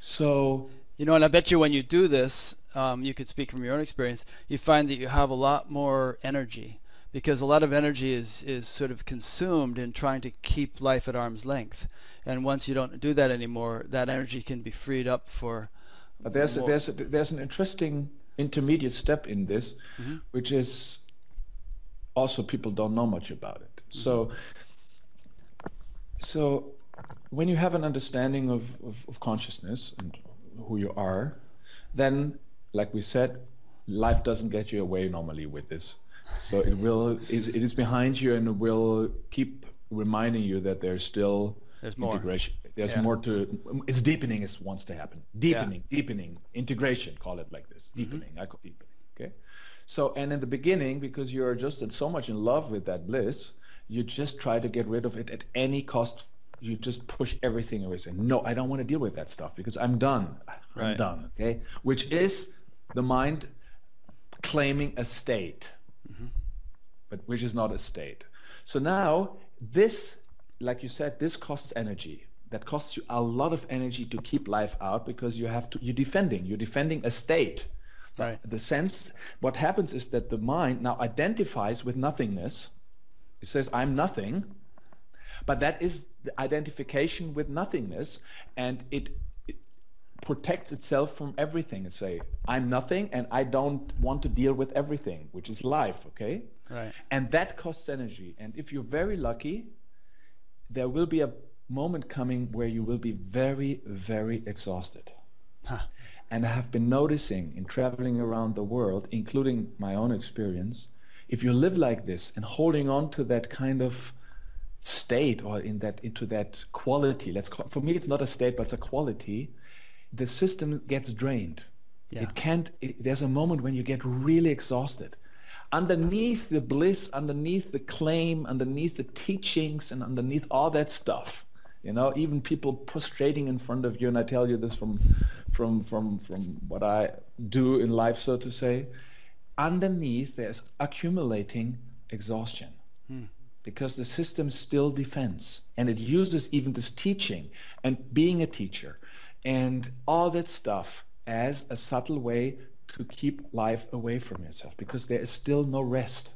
So, you know, and I bet you when you do this, you could speak from your own experience, you find that you have a lot more energy, because a lot of energy is sort of consumed in trying to keep life at arm's length. And once you don't do that anymore, that energy can be freed up for... But there's an interesting intermediate step in this, which is also people don't know much about it. So when you have an understanding of consciousness and who you are, then, like we said, life doesn't get you away normally with this. So it will, it is behind you, and it will keep reminding you that there's more integration. There's more to, it's deepening is wants to happen. Deepening, deepening, integration, call it like this. Deepening, I call deepening, okay? So, and in the beginning, because you're just in so much in love with that bliss, you just try to get rid of it at any cost. You just push everything away, saying, no, I don't want to deal with that stuff because I'm done, I'm done, okay? Which is the mind claiming a state. But which is not a state. So now this, like you said, this costs energy. That costs you a lot of energy to keep life out, because you have to, you're defending a state. Right. The sense, what happens is that the mind now identifies with nothingness. It says, I'm nothing, but that is the identification with nothingness, and it protects itself from everything. It says, I'm nothing, and I don't want to deal with everything, which is life, okay? Right. And that costs energy. And if you're very lucky, there will be a moment coming where you will be very, very exhausted. And I have been noticing in traveling around the world, including my own experience, if you live like this and holding on to that kind of state, or in that, into that quality, let's call, for me it's not a state but it's a quality, the system gets drained. It can't, there's a moment when you get really exhausted. Underneath the bliss, underneath the claim, underneath the teachings, and underneath all that stuff, you know, even people prostrating in front of you, and I tell you this from what I do in life, so to say, underneath there's accumulating exhaustion, because the system still defends, and it uses even this teaching and being a teacher and all that stuff as a subtle way to keep life away from yourself, because there is still no rest.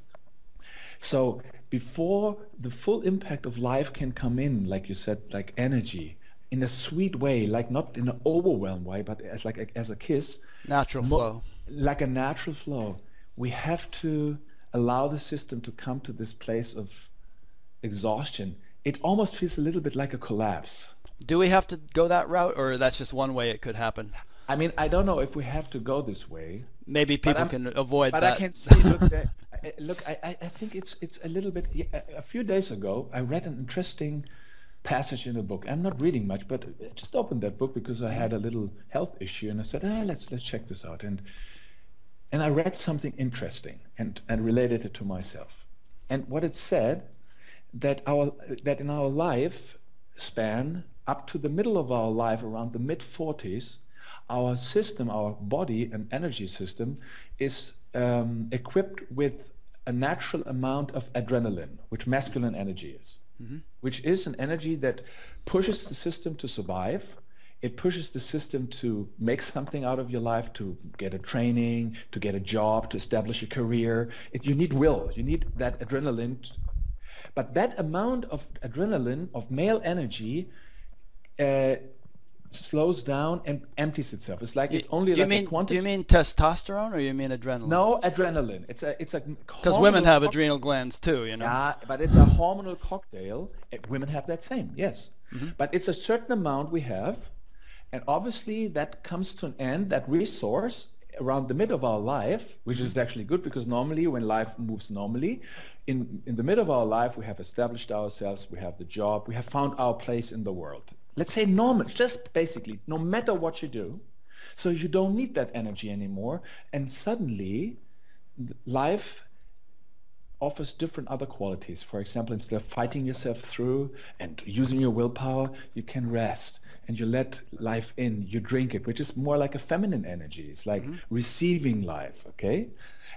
So before the full impact of life can come in, like you said, like energy, in a sweet way, like not in an overwhelmed way, but as like a, as a kiss. Natural flow. Like a natural flow. We have to allow the system to come to this place of exhaustion. It almost feels a little bit like a collapse. Do we have to go that route, or that's just one way it could happen? I mean, I don't know if we have to go this way. Maybe people can avoid that. But I can see, look, Look, I think it's a little bit... A few days ago, I read an interesting passage in a book. I'm not reading much, but I just opened that book because I had a little health issue, and I said, let's check this out. And I read something interesting and related it to myself. And what it said, that in our life span, up to the middle of our life, around the mid-40s, our system, our body and energy system, is equipped with a natural amount of adrenaline, which masculine energy is, which is an energy that pushes the system to survive. It pushes the system to make something out of your life, to get a training, to get a job, to establish a career. You need will, you need that adrenaline. But that amount of adrenaline, of male energy, slows down and empties itself. It's like it's only like a quantity. Do you mean testosterone or you mean adrenaline? No, adrenaline. It's a because women have adrenal glands too, you know. Yeah, but it's a hormonal cocktail. Women have that same, yes. But it's a certain amount we have, and obviously that comes to an end, that resource, around the mid of our life, which is actually good because normally when life moves normally, in the mid of our life we have established ourselves, we have the job, we have found our place in the world. Let's say normal, just basically, no matter what you do, so you don't need that energy anymore, and suddenly life offers different other qualities. For example, instead of fighting yourself through and using your willpower, you can rest and you let life in, you drink it, which is more like a feminine energy. It's like receiving life, okay?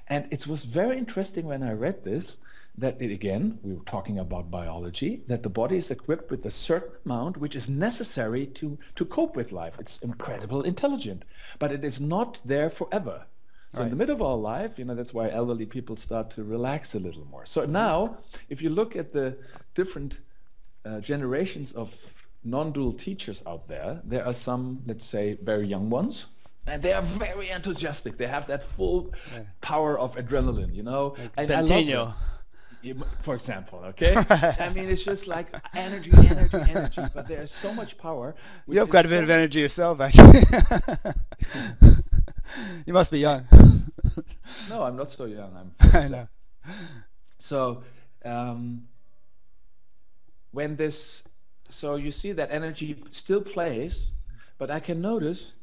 And it was very interesting when I read this, that it, again, we were talking about biology, that the body is equipped with a certain amount which is necessary to cope with life. It's incredible intelligent, but it is not there forever. So in the middle of our life, you know, that's why elderly people start to relax a little more. So now, if you look at the different generations of non-dual teachers out there, there are some, let's say, very young ones, and they are very enthusiastic. They have that full power of adrenaline, you know. Like Benito, for example, okay? I mean, it's just like energy, energy, energy, but there's so much power. You have quite a bit of energy yourself, actually. You must be young. No, I'm not so young. I'm 40. I know. So, when this, so you see that energy still plays, but I can notice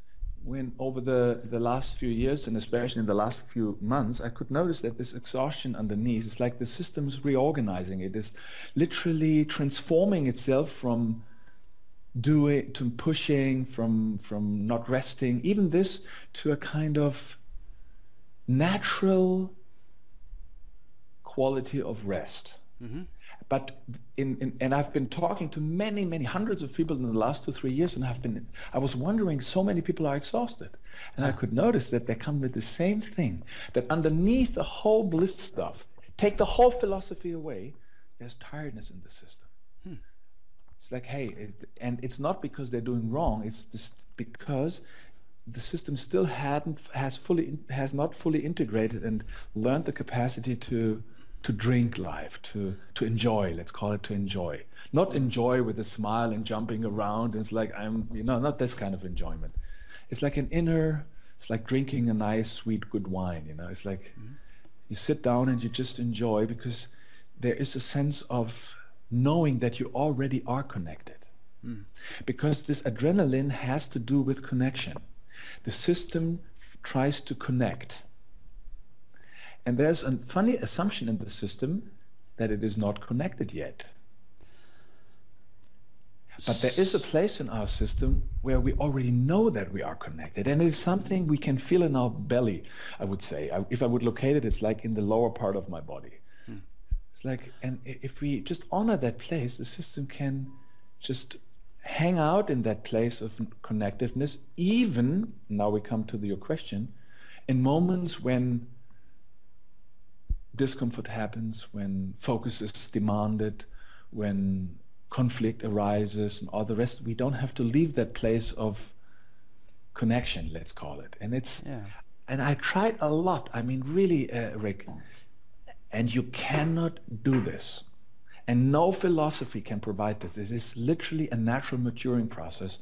when over the last few years, and especially in the last few months, I could notice that this exhaustion underneath, it's like the system's reorganizing. It is literally transforming itself from doing to pushing, from not resting, even this, to a kind of natural quality of rest. But and I've been talking to many hundreds of people in the last 2-3 years, and I was wondering, so many people are exhausted, and I could notice that they come with the same thing, that underneath the whole bliss stuff, take the whole philosophy away, there's tiredness in the system. It's like, hey, and it's not because they're doing wrong. It's just because the system still has not fully integrated and learned the capacity to drink life, to enjoy. Let's call it to enjoy, not enjoy with a smile and jumping around. It's like I'm, you know, not this kind of enjoyment. It's like an inner. It's like drinking a nice, sweet, good wine. You know, it's like you sit down and you just enjoy because there is a sense of knowing that you already are connected. Because this adrenaline has to do with connection. The system tries to connect. And there's a funny assumption in the system that it is not connected yet. But there is a place in our system where we already know that we are connected, and it is something we can feel in our belly, I would say. If I would locate it, it's like in the lower part of my body. Like, and if we just honor that place, the system can just hang out in that place of connectiveness, even, now we come to your question, in moments when discomfort happens, when focus is demanded, when conflict arises and all the rest. We don't have to leave that place of connection, let's call it. And it's, and I tried a lot, I mean really, Rick, and you cannot do this. And no philosophy can provide this. This is literally a natural maturing process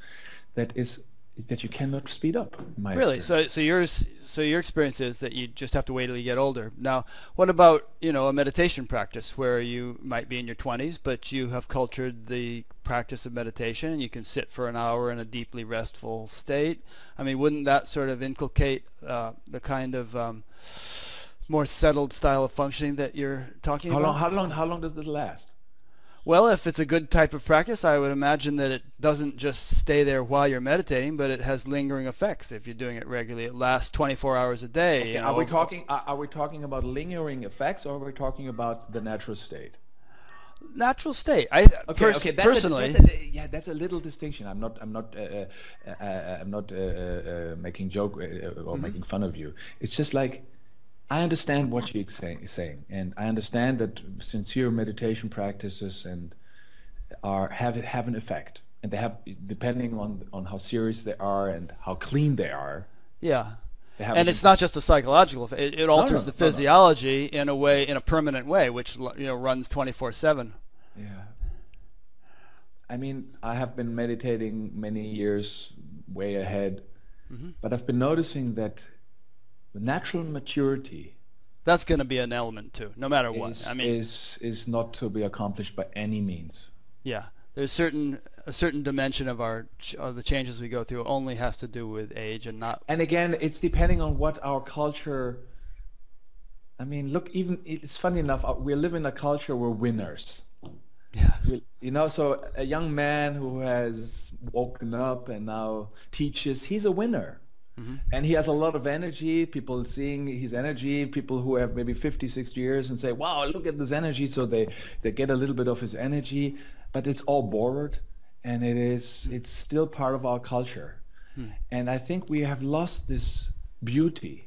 that is that you cannot speed up. Really? So your experience is that you just have to wait till you get older. Now, what about, you know, a meditation practice where you might be in your 20s, but you have cultured the practice of meditation and you can sit for an hour in a deeply restful state? I mean, wouldn't that sort of inculcate the kind of more settled style of functioning that you're talking about? How long does it last? Well, if it's a good type of practice, I would imagine that it doesn't just stay there while you're meditating, but it has lingering effects. If you're doing it regularly, it lasts 24 hours a day. Okay, you know? Are we talking about lingering effects, or are we talking about the natural state? Natural state. That's a little distinction. I'm not making joke or making fun of you. It's just like, I understand what you're saying, and I understand that sincere meditation practices and have an effect, and they have, depending on how serious they are and how clean they are. Yeah, and it's not just a psychological effect; it alters the physiology in a way, in a permanent way, which, you know, runs 24/7. Yeah, I mean, I have been meditating many years, way ahead, but I've been noticing that natural maturity, that's going to be an element too, no matter what. Is not to be accomplished by any means. Yeah, there's a certain dimension of the changes we go through only has to do with age and not. And again, it's depending on what our culture. I mean, look, even it's funny enough, we live in a culture where winners. Yeah. You know, so a young man who has woken up and now teaches, he's a winner. And he has a lot of energy, people seeing his energy, people who have maybe 50, 60 years and say, wow, look at this energy, so they get a little bit of his energy, but it's all borrowed, and it's still part of our culture. And I think we have lost this beauty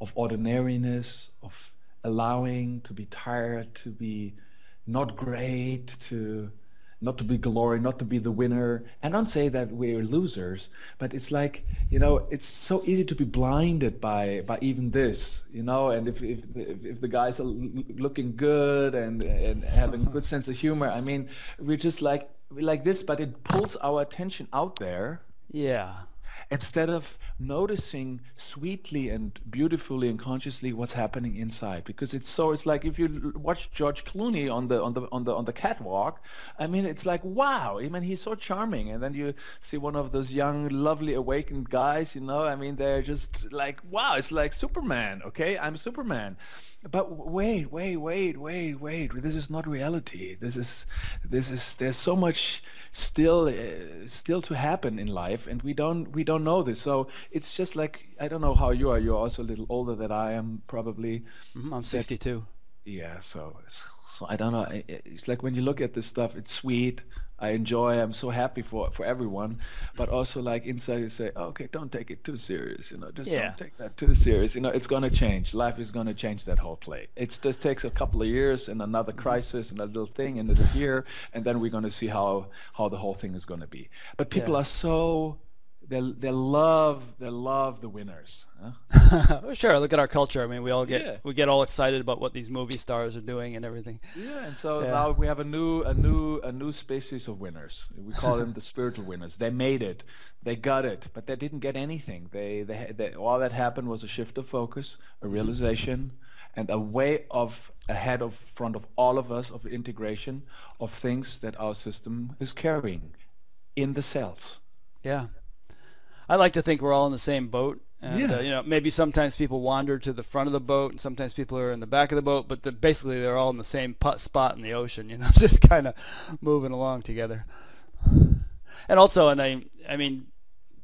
of ordinariness, of allowing to be tired, to be not great, to not to be glory, not to be the winner. And don't say that we're losers, but it's like, you know, it's so easy to be blinded by even this, you know. And if the guys are looking good and having a good sense of humor, I mean, we're just like, we're like this, but it pulls our attention out there. Yeah. Instead of noticing sweetly and beautifully and consciously what's happening inside, because it's like if you watch George Clooney on the catwalk, I mean, it's like, wow, I mean, he's so charming, and then you see one of those young, lovely, awakened guys, you know, I mean, they're just like, wow, it's like Superman. Okay, I'm Superman. But wait, this is not reality. This is there's so much still to happen in life, and we don't know this. So it's just like, I don't know how you are. You're also a little older than I am, probably. I'm 62. Yeah, so I don't know. It's like when you look at this stuff, it's sweet. I enjoy. I'm so happy for everyone, but also like inside you say, oh, okay, don't take it too serious, you know. Just don't take that too serious, you know. It's gonna change. Life is gonna change that whole play. It just takes a couple of years and another crisis and a little thing and another year, and then we're gonna see how the whole thing is gonna be. But people are so they love the winners. Huh? Sure. Look at our culture. I mean, we get all excited about what these movie stars are doing and everything. Yeah. And so now we have a new species of winners. We call them the spiritual winners. They made it. They got it. But they didn't get anything. They all that happened was a shift of focus, a realization, and a way of front of all of us of integration of things that our system is carrying in the cells. Yeah. I like to think we're all in the same boat. And, you know, maybe sometimes people wander to the front of the boat, and sometimes people are in the back of the boat. But basically, they're all in the same spot in the ocean. You know, just kind of moving along together. And also, I mean,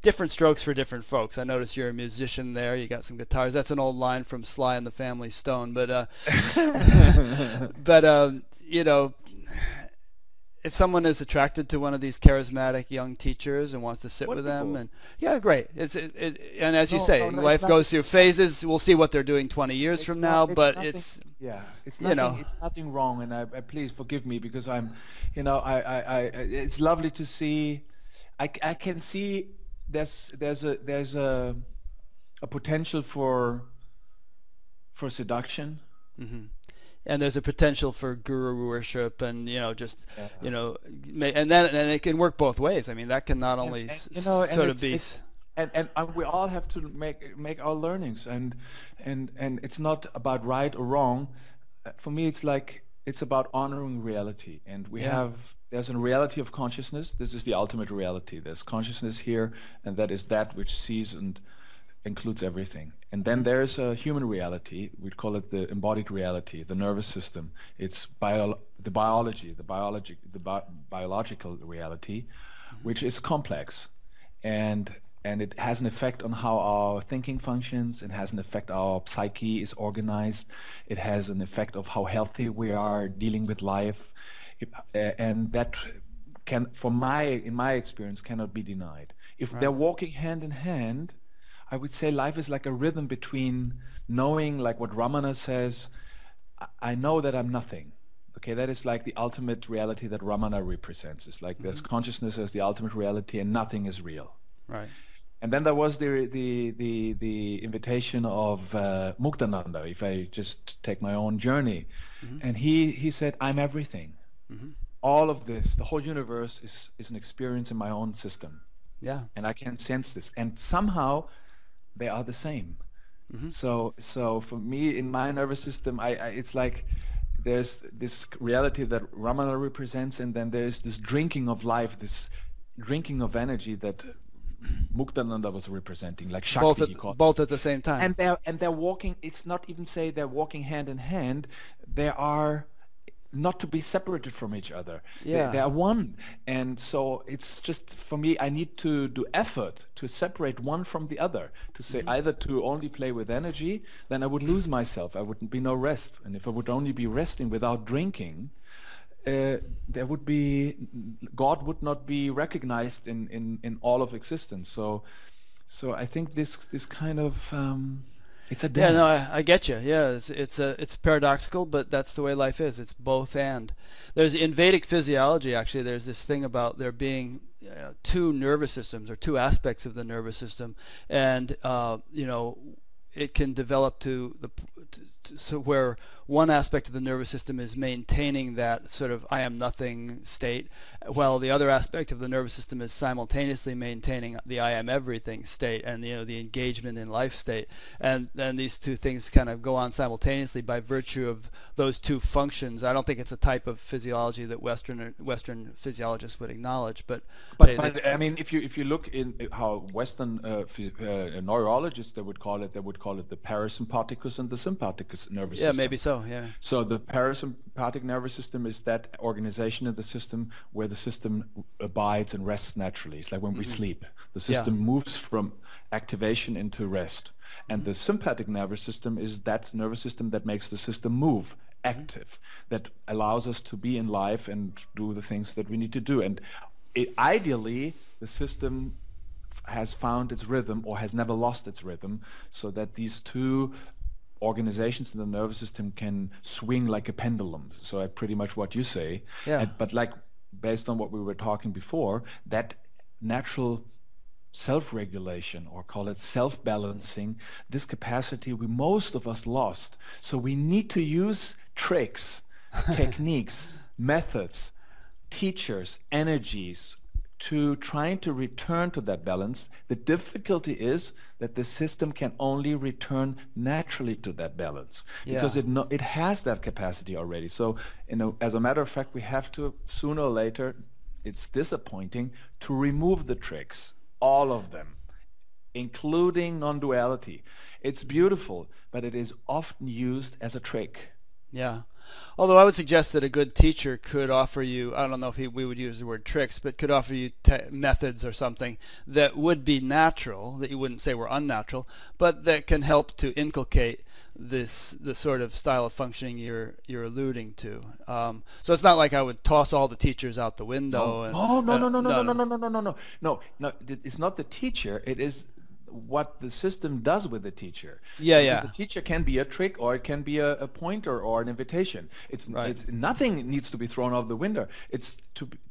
different strokes for different folks. I notice you're a musician there. You got some guitars. That's an old line from Sly and the Family Stone. But, you know, if someone is attracted to one of these charismatic young teachers and wants to sit with them, and great. And as you say, life goes through phases. We'll see what they're doing 20 years from now, but it's it's nothing wrong. And I please forgive me, because I'm, you know, I it's lovely to see. I can see there's a potential for seduction. and there's a potential for guru worship, and just and it can work both ways. I mean, that can not only we all have to make our learnings, and it's not about right or wrong. For me, it's like it's about honoring reality, and we have. There's a reality of consciousness. This is the ultimate reality. There's consciousness here, and that is that which sees and includes everything. And then there is a human reality. We call it the embodied reality, the nervous system. It's the biological reality, which is complex, and it has an effect on how our thinking functions. It has an effect our psyche is organized. It has an effect of how healthy we are dealing with life. And that can, in my experience, cannot be denied. If they're walking hand in hand, I would say life is like a rhythm between knowing, like what Ramana says, I know that I'm nothing. Okay, that is like the ultimate reality that Ramana represents. It's like there's consciousness as the ultimate reality, and nothing is real. Right. And then there was the invitation of Muktananda. If I just take my own journey, and he said, I'm everything. All of this, the whole universe is an experience in my own system. Yeah. And I can sense this. And somehow they are the same. So for me, in my nervous system, it's like there's this reality that Ramana represents, and then there's this drinking of life, this drinking of energy that Muktananda was representing, like Shakti. Both at the same time. And they're walking, it's not even say they're walking hand in hand. They are not to be separated from each other. Yeah. They are one. And so it's just, for me, I need to do effort to separate one from the other, to say either to only play with energy, then I would lose myself. I wouldn't be no rest. And if I would only be resting without drinking, there would be, God would not be recognized in all of existence. So I think this kind of, it's a dance. Yeah, no, I get you. Yeah, it's paradoxical, but that's the way life is. It's both and. There's in Vedic physiology, actually, there's this thing about there being two nervous systems, or two aspects of the nervous system, and it can develop to where one aspect of the nervous system is maintaining that sort of I am nothing state, while the other aspect of the nervous system is simultaneously maintaining the I am everything state, and the engagement in life state. And then these two things kind of go on simultaneously by virtue of those two functions. I don't think it's a type of physiology that Western physiologists would acknowledge, but I mean, if you look in how Western neurologists they would call it the parasympathicus and the sympathicus nervous system. Yeah, maybe so. Yeah. So the parasympathetic nervous system is that organization of the system where the system abides and rests naturally. It's like when we sleep, the system moves from activation into rest. And the sympathetic nervous system is that nervous system that makes the system move, active, that allows us to be in life and do the things that we need to do. And ideally, the system has found its rhythm, or has never lost its rhythm, so that these two organizations in the nervous system can swing like a pendulum. So pretty much what you say. Yeah. But like based on what we were talking before, that natural self-regulation, or call it self-balancing, this capacity we most of us lost. So we need to use tricks, techniques, methods, teachers, energies, to trying to return to that balance. The difficulty is that the system can only return naturally to that balance, because it has that capacity already. So as a matter of fact, we have to, sooner or later, it's disappointing, to remove the tricks, all of them, including non-duality. It's beautiful, but it is often used as a trick. Yeah. Although I would suggest that a good teacher could offer you, I don't know if we would use the word tricks, but could offer you methods or something that would be natural, that you wouldn't say were unnatural, but that can help to inculcate the sort of style of functioning you're alluding to. So it's not like I would toss all the teachers out the window. No, it's not the teacher. It is what the system does with the teacher. The teacher can be a trick, or it can be a pointer or an invitation. It's nothing needs to be thrown out the window. It's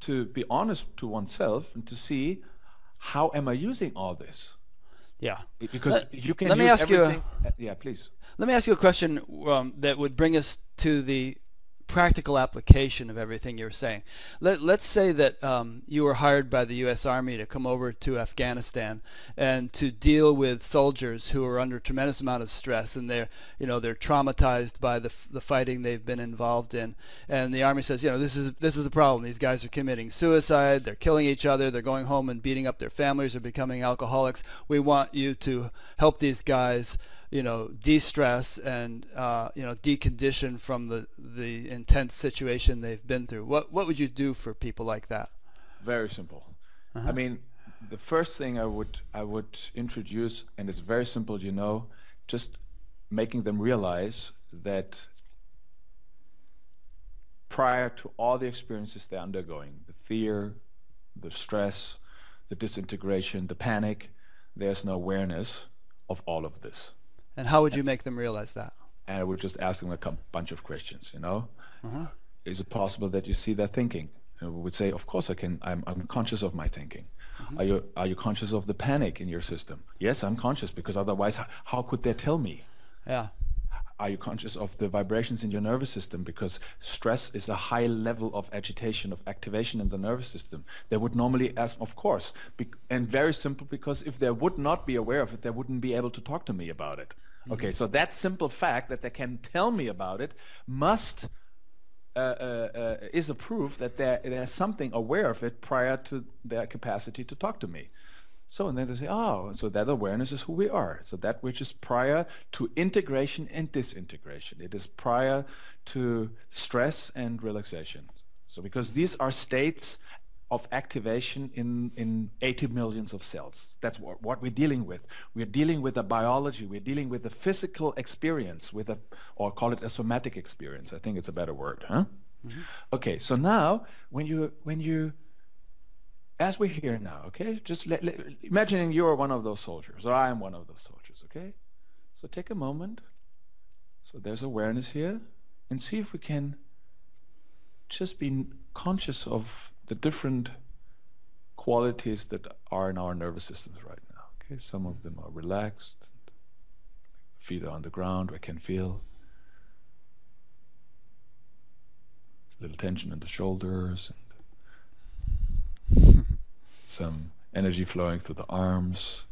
to be honest to oneself and to see, how am I using all this? Yeah. Because you can let use me ask everything. You yeah, please. Let me ask you a question that would bring us to the practical application of everything you're saying. Let's say that you were hired by the U.S. Army to come over to Afghanistan and to deal with soldiers who are under a tremendous amount of stress, and they're traumatized by the fighting they've been involved in. And the Army says, this is a problem. These guys are committing suicide. They're killing each other. They're going home and beating up their families or becoming alcoholics. We want you to help these guys, de-stress and decondition from the intense situation they've been through. What would you do for people like that? Very simple. I mean, the first thing I would introduce, and it's very simple, just making them realize that prior to all the experiences they're undergoing, the fear, the stress, the disintegration, the panic, there's no awareness of all of this. And how would you make them realize that? And I would just ask them a bunch of questions, Is it possible that you see their thinking? And we would say, of course I can, I'm conscious of my thinking. Are you conscious of the panic in your system? Yes, I'm conscious, because otherwise how could they tell me? Yeah. Are you conscious of the vibrations in your nervous system? Because stress is a high level of agitation, of activation in the nervous system. They would normally ask, of course. And very simple, because if they would not be aware of it, they wouldn't be able to talk to me about it. Okay, so that simple fact that they can tell me about it is a proof that they're something aware of it prior to their capacity to talk to me. So, and then they say, oh, so that awareness is who we are. So that which is prior to integration and disintegration. It is prior to stress and relaxation. So because these are states of activation in 80 millions of cells. That's what we're dealing with. We're dealing with the biology. We're dealing with the physical experience, or call it a somatic experience. I think it's a better word, huh? Okay, so now when you as we're here now, okay, just imagining you are one of those soldiers, or I am one of those soldiers, okay? So take a moment. So there's awareness here, and see if we can just be conscious of the different qualities that are in our nervous systems right now, okay? Some of them are relaxed, feet are on the ground, I can feel a little tension in the shoulders, some energy flowing through the arms.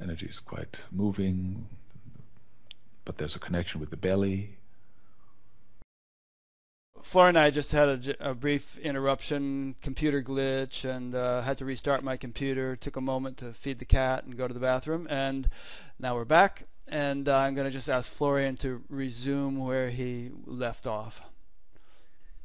Energy is quite moving, but there's a connection with the belly. Florian and I just had a brief interruption, computer glitch, and had to restart my computer. Took a moment to feed the cat and go to the bathroom, and now we're back. And I'm going to just ask Florian to resume where he left off.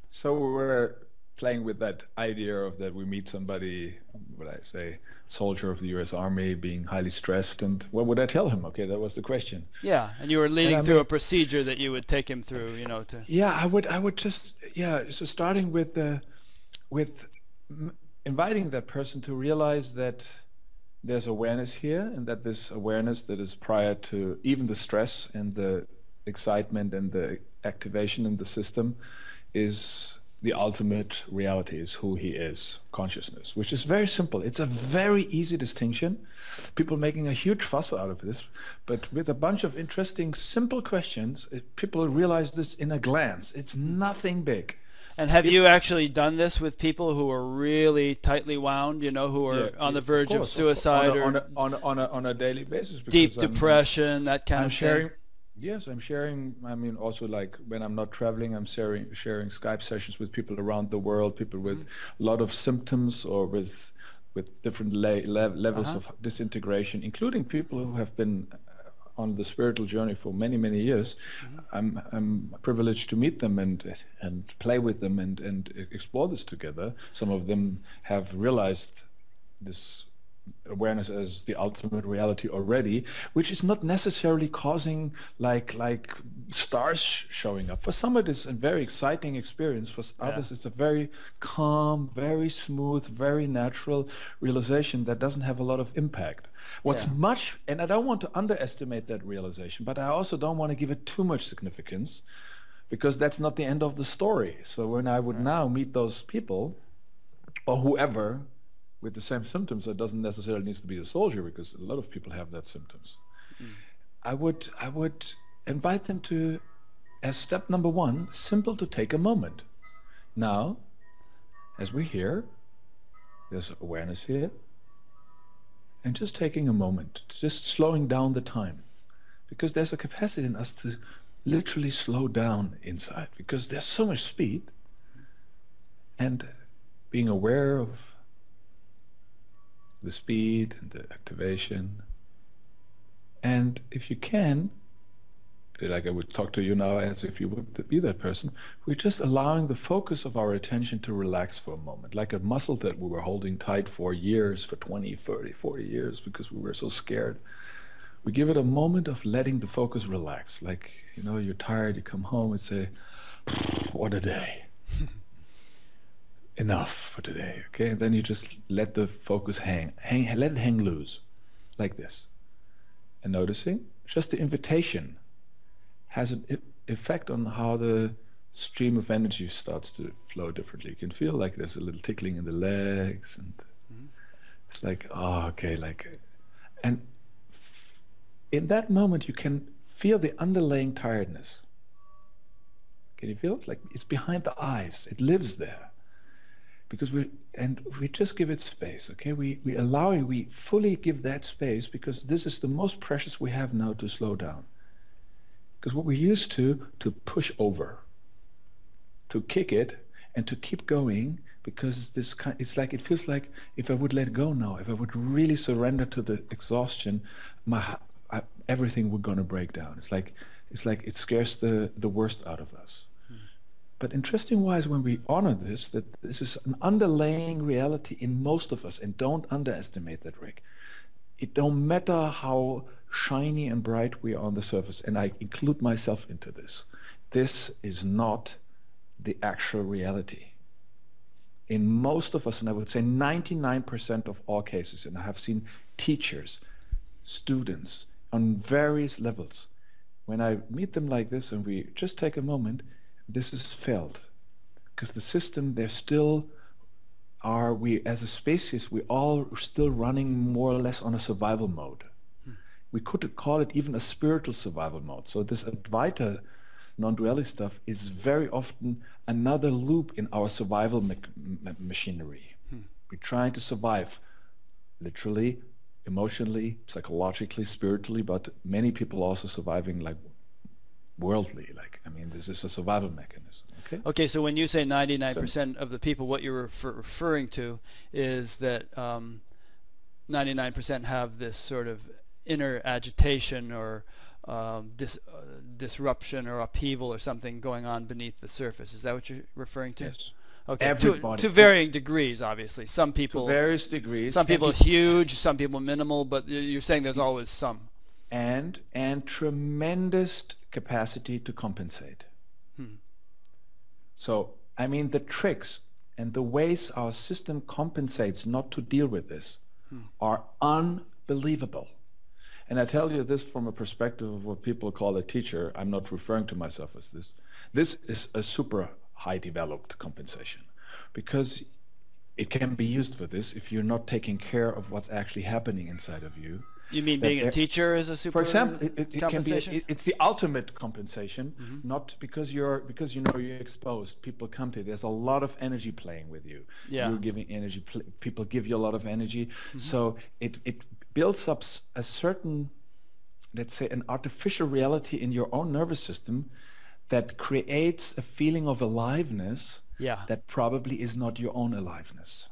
So we're playing with that idea of that we meet somebody, what I say, soldier of the U.S. Army being highly stressed, and what would I tell him? Okay, that was the question. Yeah, and you were leading through a procedure that you would take him through, to... Yeah, I would just, so starting with inviting that person to realize that there's awareness here, and that this awareness that is prior to even the stress and the excitement and the activation in the system is the ultimate reality, is who he is, consciousness, which is very simple. It's a very easy distinction. People making a huge fuss out of this, but with a bunch of interesting, simple questions, people realize this in a glance. It's nothing big. And have you actually done this with people who are really tightly wound, who are on the verge of suicide, on a daily basis? Deep depression, that kind of thing? Yes, I'm sharing, also like when I'm not traveling, I'm sharing Skype sessions with people around the world, people with a lot of symptoms or with different levels of disintegration, including people who have been on the spiritual journey for many, many years. I'm privileged to meet them and play with them and explore this together. Some of them have realized this awareness as the ultimate reality already, which is not necessarily causing like stars showing up. For some it is a very exciting experience, for others it's a very calm, very smooth, very natural realization that doesn't have a lot of impact. And I don't want to underestimate that realization, but I also don't want to give it too much significance, because that's not the end of the story. So when I would now meet those people, or whoever with the same symptoms. That doesn't necessarily need to be a soldier, because a lot of people have that symptoms. Mm. I would invite them to, as step number one, simple, to take a moment. Now, as we hear, there's awareness here, and just taking a moment, just slowing down the time, because there's a capacity in us to literally slow down inside, because there's so much speed. And being aware of the speed and the activation, and if you can, like I would talk to you now as if you would be that person, we're just allowing the focus of our attention to relax for a moment, like a muscle that we were holding tight for years, for 20, 30, 40 years, because we were so scared. We give it a moment of letting the focus relax, like, you know, you're tired, you come home and say, what a day. Enough for today, okay? And then you just let the focus hang, let it hang loose, like this. And noticing, just the invitation has an effect on how the stream of energy starts to flow differently. You can feel like there's a little tickling in the legs, and it's like, oh, okay, like, and in that moment you can feel the underlying tiredness. Can you feel it? Like, it's behind the eyes, it lives there. Because we just give it space, okay? We allow it, we fully give that space, because this is the most precious we have now, to slow down. Because what we used to push over, to kick it, and to keep going, because this kind, it's like, it feels like if I would let go now, if I would really surrender to the exhaustion, everything were gonna break down. It's like it scares the worst out of us. But interesting-wise, when we honor this, that this is an underlying reality in most of us, and don't underestimate that, Rick. It don't matter how shiny and bright we are on the surface, and I include myself into this. This is not the actual reality. In most of us, and I would say 99% of all cases, and I have seen teachers, students, on various levels. When I meet them like this and we just take a moment, this is felt, because the system, there still are, we as a species, we all are still running more or less on a survival mode. We could call it even a spiritual survival mode. So this Advaita non-duality stuff is very often another loop in our survival machinery. We're trying to survive, literally, emotionally, psychologically, spiritually, but many people also surviving like worldly, like, I mean, this is a survival mechanism. Okay. Okay. So when you say 99% of the people, what you're referring to is that 99% have this sort of inner agitation or disruption or upheaval or something going on beneath the surface. Is that what you're referring to? Yes. Okay. Everybody. To varying degrees, obviously. Some people. To various degrees. Some people huge. Some people minimal. But you're saying there's always some. And tremendous capacity to compensate. So, I mean, the tricks and the ways our system compensates not to deal with this are unbelievable. And I tell you this from a perspective of what people call a teacher. I'm not referring to myself as this. This is a super high developed compensation, because it can be used for this if you're not taking care of what's actually happening inside of you. You mean being a teacher is a super compensation? For example, it can be, it's the ultimate compensation, not because you know you're exposed. People come to you. There's a lot of energy playing with you. Yeah. You're giving energy. People give you a lot of energy. So it builds up a certain, let's say, an artificial reality in your own nervous system that creates a feeling of aliveness that probably is not your own aliveness.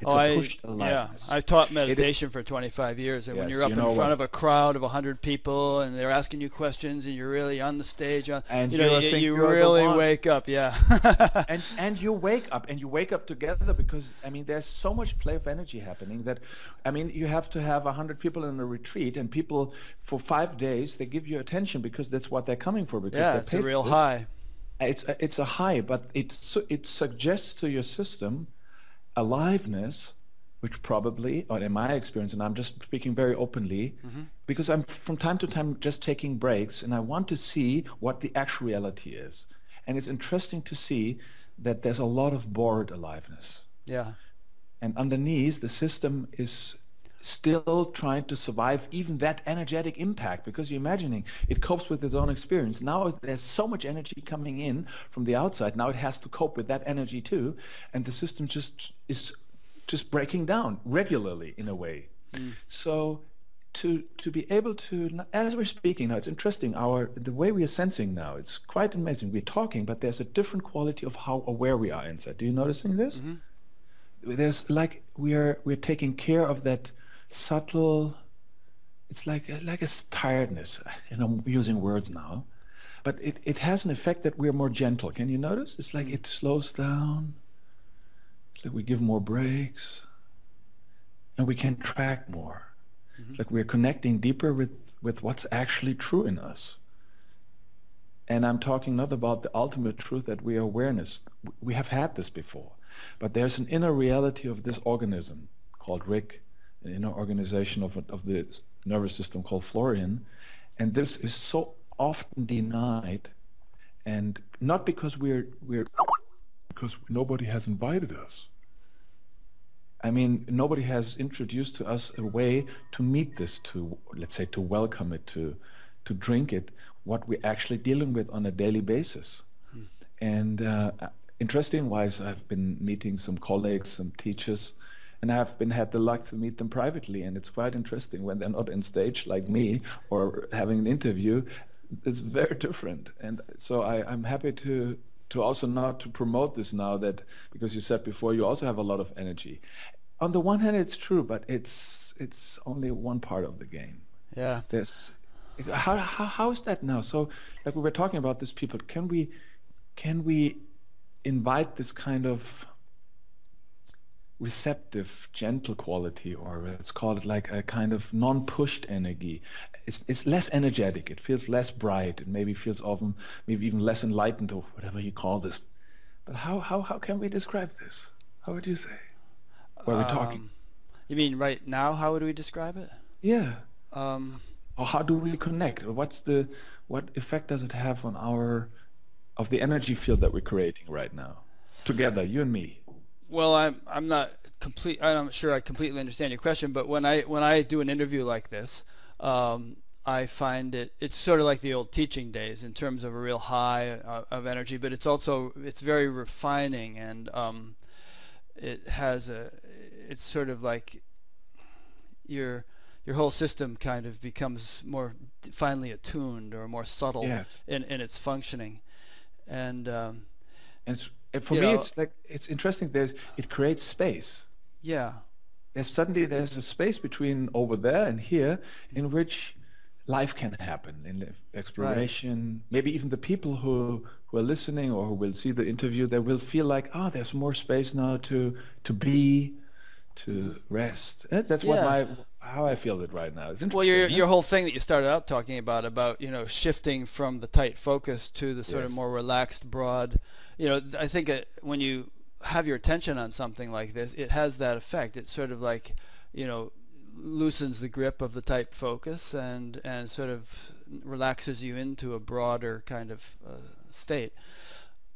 It's I taught meditation for 25 years, and when you're up in front of a crowd of 100 people, and they're asking you questions, and you're really on the stage, and you really wake up, and you wake up, and you wake up together, because I mean there's so much play of energy happening that, I mean, you have to have 100 people in a retreat, and people for 5 days they give you attention because that's what they're coming for. Because it's a real high. It's a high, but it suggests to your system aliveness, which probably, or in my experience, and I'm just speaking very openly, because I'm from time to time just taking breaks, and I want to see what the actual reality is. And it's interesting to see that there's a lot of bored aliveness. Yeah. And underneath, the system is still trying to survive even that energetic impact, because you're imagining it copes with its own experience. Now there's so much energy coming in from the outside. Now it has to cope with that energy too, and the system just is just breaking down regularly in a way. So to be able to, as we're speaking now, it's interesting, the way we are sensing now, it's quite amazing. We're talking, but there's a different quality of how aware we are inside. Do you noticing this? There's like we're taking care of that subtle, it's like a tiredness, and I'm using words now, but it has an effect that we're more gentle. Can you notice? It's like it slows down, it's like we give more breaks, and we can track more. It's like we're connecting deeper with what's actually true in us. And I'm talking not about the ultimate truth that we are awareness. We have had this before, but there's an inner reality of this organism called Rick, an inner organization of the nervous system called Florian, and this is so often denied, and not because because nobody has invited us. I mean, nobody has introduced to us a way to meet this, to, let's say, to welcome it, to drink it, what we're actually dealing with on a daily basis. And interesting-wise, I've been meeting some colleagues, some teachers, and I've had the luck to meet them privately, and it's quite interesting when they're not on stage like me or having an interview. It's very different, and so I'm happy to also not to promote this now, that because you said before you also have a lot of energy. On the one hand, it's true, but it's only one part of the game. Yeah. There's how is that now? So like we were talking about these people, can we invite this kind of receptive, gentle quality, or let's call it like a kind of non-pushed energy. It's less energetic, it feels less bright, it maybe feels often, maybe even less enlightened, or whatever you call this. But how can we describe this? How would you say? What are we talking? You mean right now, how would we describe it? Yeah. Or how do we connect? What effect does it have on of the energy field that we're creating right now? Together, you and me. Well, I'm not sure I completely understand your question, but when I do an interview like this, I find it's sort of like the old teaching days in terms of a real high of energy, but it's very refining, and it has it's sort of like your whole system kind of becomes more finely attuned or more subtle in its functioning, and it's. And for me, it's interesting. It creates space. Yeah. There's a space between over there and here in which life can happen, in exploration. Right. Maybe even the people who are listening or who will see the interview, they will feel like, oh, there's more space now to be, to rest. That's how I feel it right now. It's interesting. Well, your whole thing that you started out talking about shifting from the tight focus to the sort of more relaxed, broad. I think when you have your attention on something like this, it has that effect. It sort of like, loosens the grip of the tight focus and sort of relaxes you into a broader kind of state.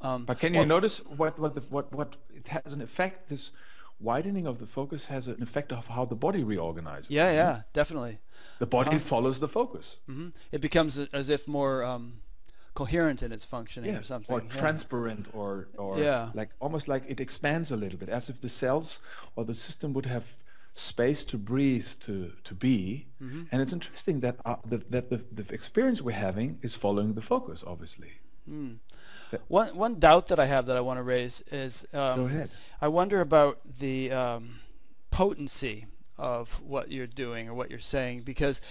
But can you notice what it has an effect? This widening of the focus has an effect of how the body reorganizes. Yeah, definitely. The body follows the focus. It becomes as if more coherent in its functioning or something. Or transparent or like almost like it expands a little bit, as if the cells or the system would have space to breathe, to be. And it's interesting that the experience we're having is following the focus, obviously. One doubt that I have that I want to raise is go ahead. I wonder about the potency of what you're doing or what you're saying, because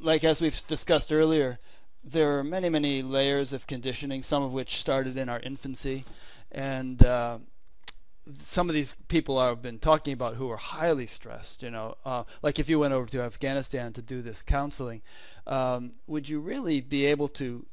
like as we've discussed earlier, there are many layers of conditioning, some of which started in our infancy, and some of these people I've been talking about who are highly stressed, like if you went over to Afghanistan to do this counseling, would you really be able to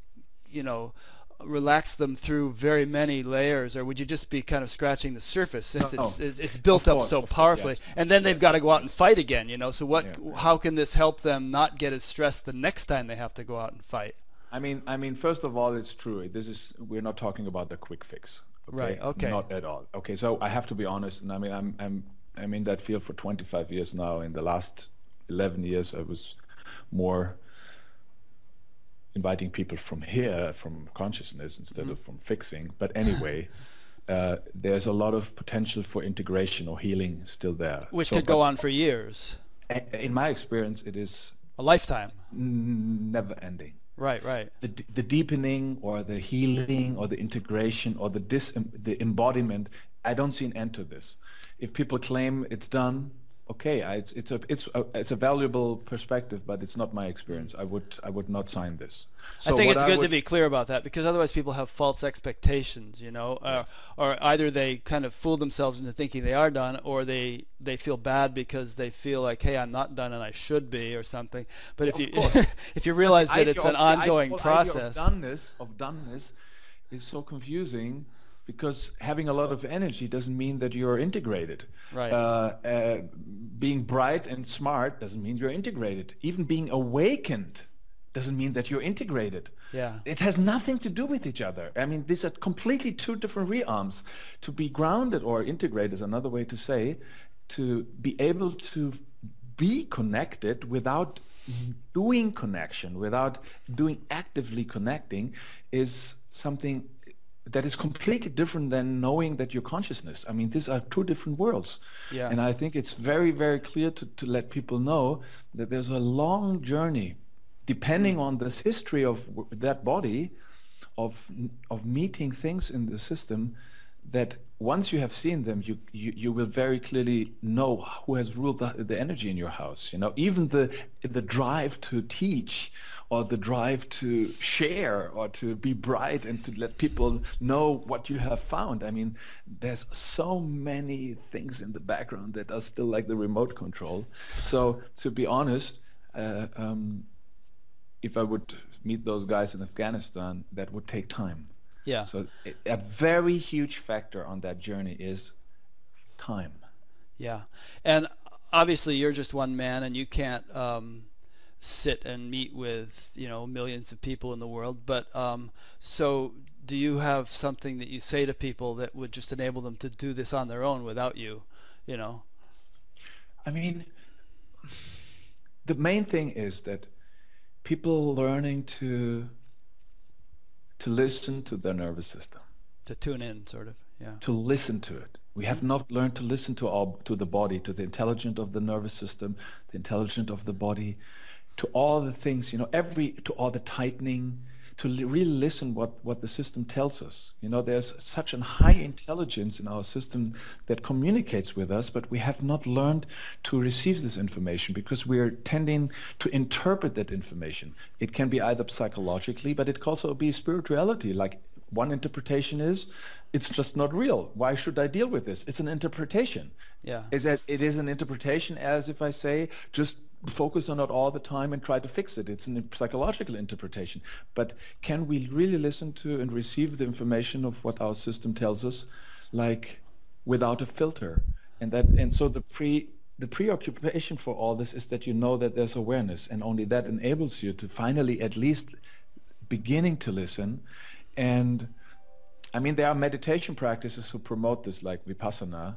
relax them through very many layers, or would you just be kind of scratching the surface, since it's built up so powerfully, and then they've got to go out and fight again, so how can this help them not get as stressed the next time they have to go out and fight? I mean first of all, it's true, we're not talking about the quick fix, okay? Right, okay, not at all. Okay, so I have to be honest, and I mean I'm I'm in that field for 25 years now. In the last 11 years, I was more inviting people from here, from consciousness, instead of from fixing. But anyway, there's a lot of potential for integration or healing still there. Which could go on for years. In my experience, it is a lifetime, never ending. Right, right. The deepening or the healing or the integration or the embodiment, I don't see an end to this. If people claim it's done, okay, it's a valuable perspective, but it's not my experience. I would not sign this. So I think it's good to be clear about that, because otherwise people have false expectations, you know, yes. Or either they kind of fool themselves into thinking they are done, or they feel bad because they feel like, hey, I'm not done and I should be, or something. But if you realize that it's an ongoing process, the idea of doneness is so confusing. Because having a lot of energy doesn't mean that you're integrated. Right. Being bright and smart doesn't mean you're integrated. Even being awakened doesn't mean that you're integrated. Yeah. It has nothing to do with each other. I mean, these are completely two different realms. To be grounded or integrated is another way to say, to be able to be connected without doing connection, without doing actively connecting, is something that is completely different than knowing that you're consciousness. I mean, these are two different worlds. Yeah. And I think it's very, very clear to let people know that there's a long journey, depending on this history of that body, of meeting things in the system, that once you have seen them, you will very clearly know who has ruled the energy in your house. You know, even the drive to teach, or the drive to share, or to be bright and to let people know what you have found. I mean, there's so many things in the background that are still like the remote control. So to be honest, if I would meet those guys in Afghanistan, that would take time. Yeah. So a very huge factor on that journey is time. Yeah. And obviously you're just one man, and you can't sit and meet with, you know, millions of people in the world, but so do you have something that you say to people that would just enable them to do this on their own without you, you know? I mean, the main thing is that people learning to listen to their nervous system, to tune in, sort of, yeah, to listen to it. We have not learned to listen to the body, to the intelligence of the nervous system, the intelligence of the body, to all the things, you know, to all the tightening, to really listen what the system tells us. You know, there's such a high intelligence in our system that communicates with us, but we have not learned to receive this information, because we're tending to interpret that information. It can be either psychologically, but it can also be spirituality. Like, one interpretation is, it's just not real. Why should I deal with this? It's an interpretation. Yeah. It is an interpretation, as if I say, just focus on it all the time and try to fix it. It's a psychological interpretation. But can we really listen to and receive the information of what our system tells us, like, without a filter? And so the preoccupation for all this is that you know that there's awareness, and only that enables you to finally at least beginning to listen. And I mean, there are meditation practices who promote this, like vipassana.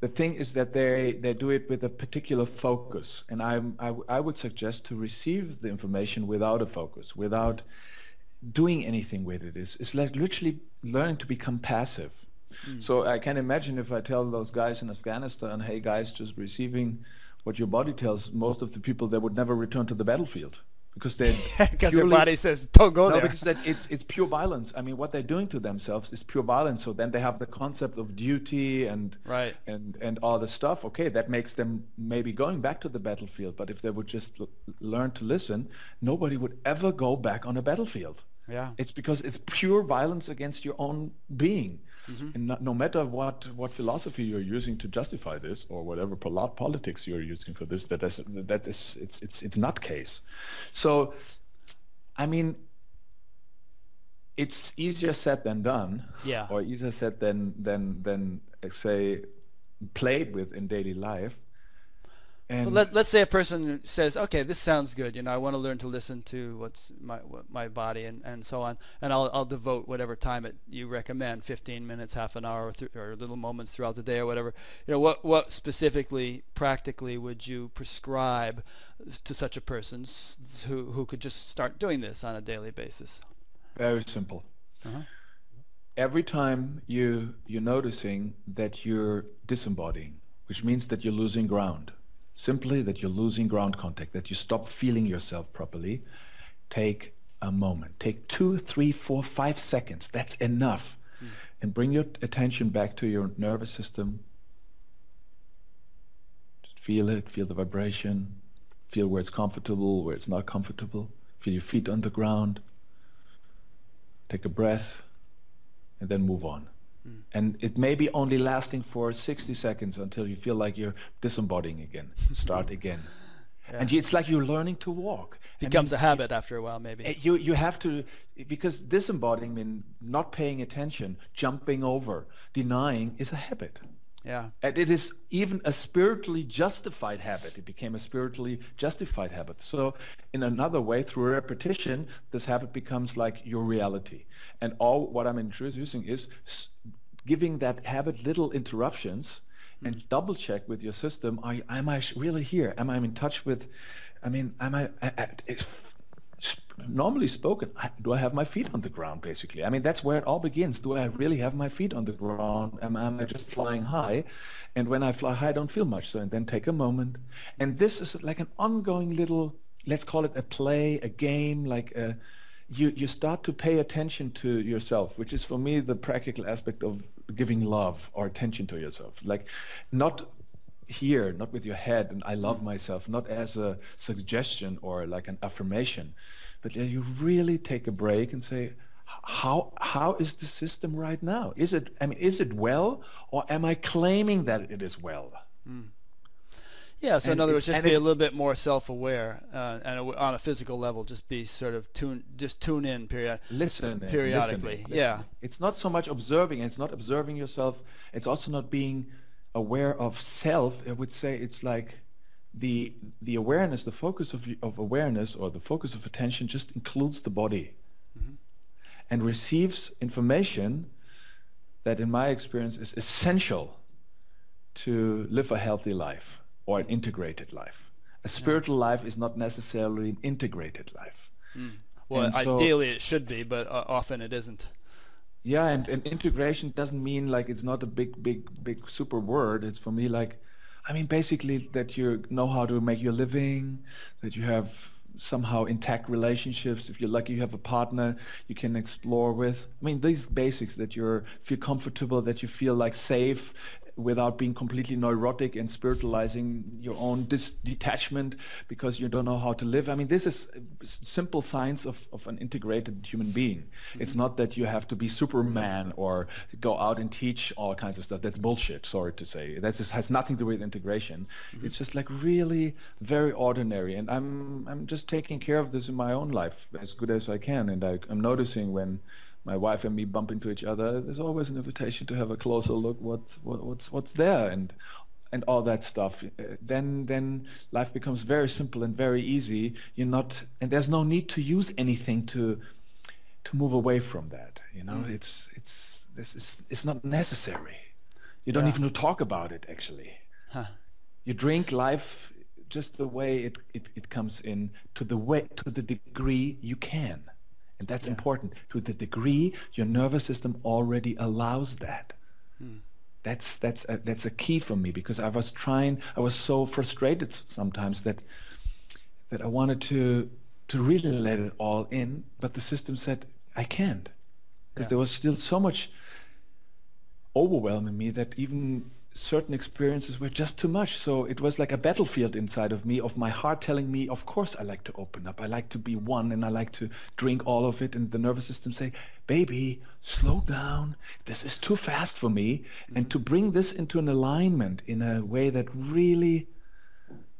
The thing is that they do it with a particular focus, and I would suggest to receive the information without a focus, without doing anything with it. It's like literally learning to become passive. So I can imagine, if I tell those guys in Afghanistan, hey guys, just receiving what your body tells, most of the people, they would never return to the battlefield, because they their body says don't go there. Because it's pure violence. I mean, what they're doing to themselves is pure violence. So then they have the concept of duty and right. and all the stuff. Okay, that makes them maybe going back to the battlefield. But if they would just learn to listen, nobody would ever go back on a battlefield. Yeah, it's because it's pure violence against your own being. And no matter what philosophy you're using to justify this, or whatever politics you're using for this, it's not case. So, I mean, it's easier said than done. Yeah. Or easier said than say played with in daily life. And well, let's say a person says, okay, this sounds good, you know, I want to learn to listen to my body and so on, and I'll devote whatever time you recommend, 15 minutes, half an hour, or little moments throughout the day or whatever. You know, what specifically, practically would you prescribe to such a person who could just start doing this on a daily basis? Very simple. Uh-huh. Every time you're noticing that you're disembodying, which means that you're losing ground, simply that you're losing ground contact, that you stop feeling yourself properly, take a moment. Take 2, 3, 4, 5 seconds. That's enough. Mm. And bring your attention back to your nervous system. Just feel it, feel the vibration, feel where it's comfortable, where it's not comfortable. Feel your feet on the ground. Take a breath and then move on. Mm. And it may be only lasting for 60 seconds until you feel like you're disembodying again. Start again. Yeah. And it's like you're learning to walk. Becomes a habit after a while, maybe. You have to, because disembodying means not paying attention, jumping over, denying is a habit. Yeah. And it is even a spiritually justified habit. It became a spiritually justified habit. So in another way, through repetition, this habit becomes like your reality. And all what I'm introducing is giving that habit little interruptions and double check with your system. Am I really here? Am I in touch with, I mean, am normally spoken, do I have my feet on the ground, basically? I mean, that's where it all begins. Do I really have my feet on the ground? Am I just flying high? And when I fly high, I don't feel much. So then take a moment. And this is like an ongoing little, let's call it a play, a game, like a, you start to pay attention to yourself, which is for me the practical aspect of giving love or attention to yourself. Like not here, not with your head, and I love myself, not as a suggestion or like an affirmation, but you really take a break and say, how is the system right now? Is it, I mean, is it well, or am I claiming that it is well? Mm. Yeah, so in other words, just be a little bit more self-aware, and on a physical level, just be sort of tune in periodically. Listen. Yeah, it's not so much observing. It's not observing yourself. It's also not being aware of self. I would say it's like the awareness, the focus of awareness, or the focus of attention, just includes the body, mm-hmm. and receives information that, in my experience, is essential to live a healthy life. Or an integrated life. A spiritual life is not necessarily an integrated life. Mm. Well, so, ideally it should be, but often it isn't. Yeah, and integration doesn't mean like it's not a big super word. It's for me like, I mean basically that you know how to make your living, that you have somehow intact relationships. If you're lucky, you have a partner you can explore with. I mean these basics, that you feel comfortable, that you feel like safe, without being completely neurotic and spiritualizing your own detachment because you don't know how to live. I mean, this is simple science of an integrated human being. Mm-hmm. It's not that you have to be Superman or go out and teach all kinds of stuff. That's bullshit, sorry to say. That just has nothing to do with integration. Mm-hmm. It's just like really very ordinary. And I'm just taking care of this in my own life as good as I can. And I'm noticing when my wife and me bump into each other, there's always an invitation to have a closer look what's there and all that stuff. Then life becomes very simple and very easy. And there's no need to use anything to move away from that. You know, it's not necessary. You don't even talk about it actually. Huh. You drink life just the way it comes in, to the degree you can. And that's important. To the degree your nervous system already allows that. Mm. That's a key for me, because I was so frustrated sometimes that I wanted to really let it all in, but the system said I can't, because there was still so much overwhelm in me that even certain experiences were just too much. So it was like a battlefield inside of me, of my heart telling me, of course I like to open up, I like to be one, and I like to drink all of it, and the nervous system say, baby, slow down, this is too fast for me. Mm-hmm. And to bring this into an alignment in a way that really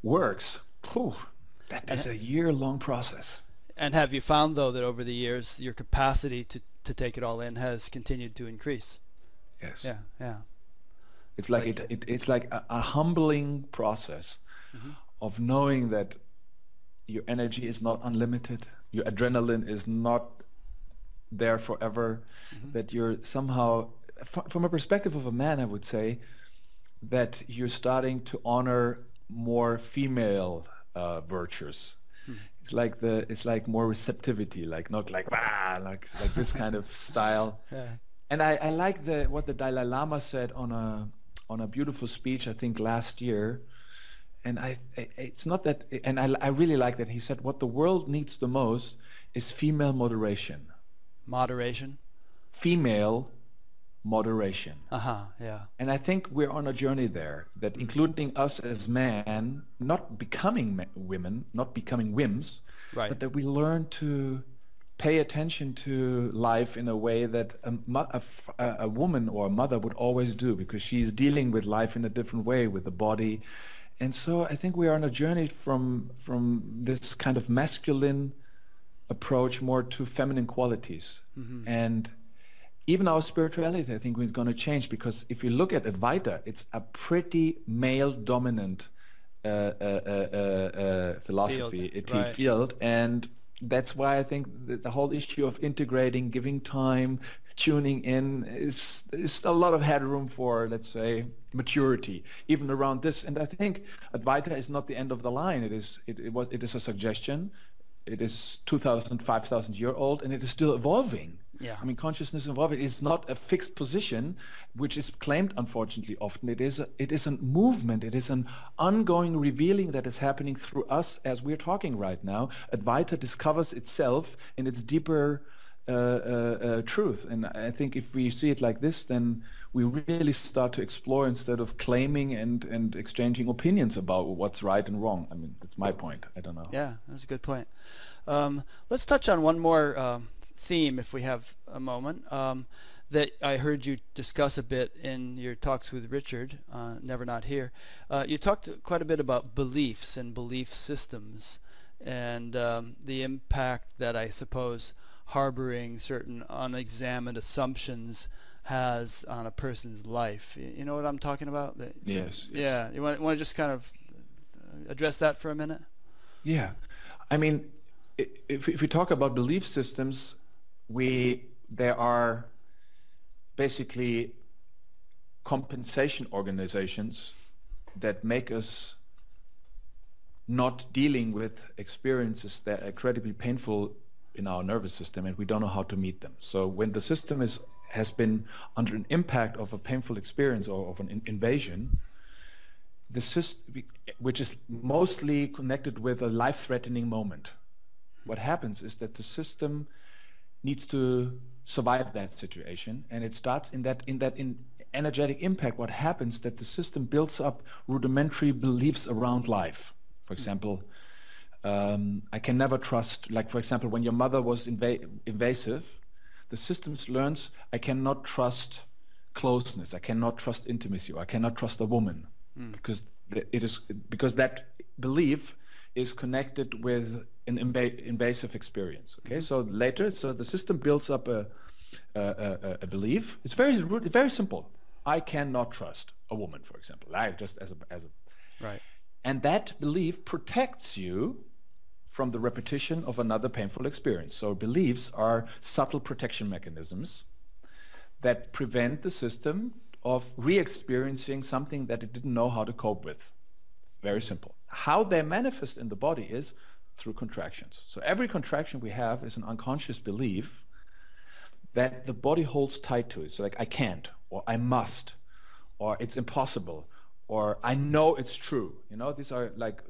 works, that is a year-long process. And have you found though that over the years your capacity to take it all in has continued to increase? Yes. Yeah. It's like it's like a humbling process of knowing that your energy is not unlimited, your adrenaline is not there forever, that you're somehow, from a perspective of a man, I would say, that you're starting to honor more female virtues. It's like more receptivity, like not like bah, like this kind of style. And I like what the Dalai Lama said on a beautiful speech, I think last year. And it's not that, and I really like that he said, what the world needs the most is female moderation. Moderation? Female moderation. Yeah. And I think we're on a journey there, that including us as men, not becoming women, not becoming whims, but that we learn to pay attention to life in a way that a woman or a mother would always do, because she's dealing with life in a different way, with the body. And so I think we are on a journey from this kind of masculine approach more to feminine qualities. And even our spirituality, I think, is going to change, because if you look at Advaita, it's a pretty male-dominant philosophy, field. And that's why I think that the whole issue of integrating, giving time, tuning in is a lot of headroom for, let's say, maturity, even around this. And I think Advaita is not the end of the line. It is a suggestion. It is 2,000, 5,000 year old, and it is still evolving. I mean, consciousness evolving is not a fixed position, which is claimed, unfortunately, often. It is a movement. It is an ongoing revealing that is happening through us as we're talking right now. Advaita discovers itself in its deeper truth. And I think if we see it like this, then we really start to explore instead of claiming and exchanging opinions about what's right and wrong. I mean, that's my point. I don't know. Yeah, that's a good point. Let's touch on one more theme, if we have a moment, that I heard you discuss a bit in your talks with Richard, Never Not Here. You talked quite a bit about beliefs and belief systems and the impact that I suppose harboring certain unexamined assumptions has on a person's life. You know what I'm talking about? Yes. Yeah. You want to just kind of address that for a minute? Yeah. I mean, if we talk about belief systems, there are basically compensation organizations that make us not dealing with experiences that are incredibly painful in our nervous system, and we don't know how to meet them. So when the system has been under an impact of a painful experience or of an invasion, the system, which is mostly connected with a life-threatening moment, what happens is that the system needs to survive that situation, and it starts in that energetic impact. What happens is that the system builds up rudimentary beliefs around life. For example, I can never trust, like for example, when your mother was invasive, the system learns I cannot trust closeness, I cannot trust intimacy, or I cannot trust a woman, because that belief is connected with an invasive experience. Okay, so the system builds up a belief. It's very simple. I cannot trust a woman, for example. I just as a right, and that belief protects you from the repetition of another painful experience. So beliefs are subtle protection mechanisms that prevent the system of re-experiencing something that it didn't know how to cope with. Very simple. How they manifest in the body is through contractions. So every contraction we have is an unconscious belief that the body holds tight to it. So like, I can't, or I must, or it's impossible, or I know it's true. You know, these are like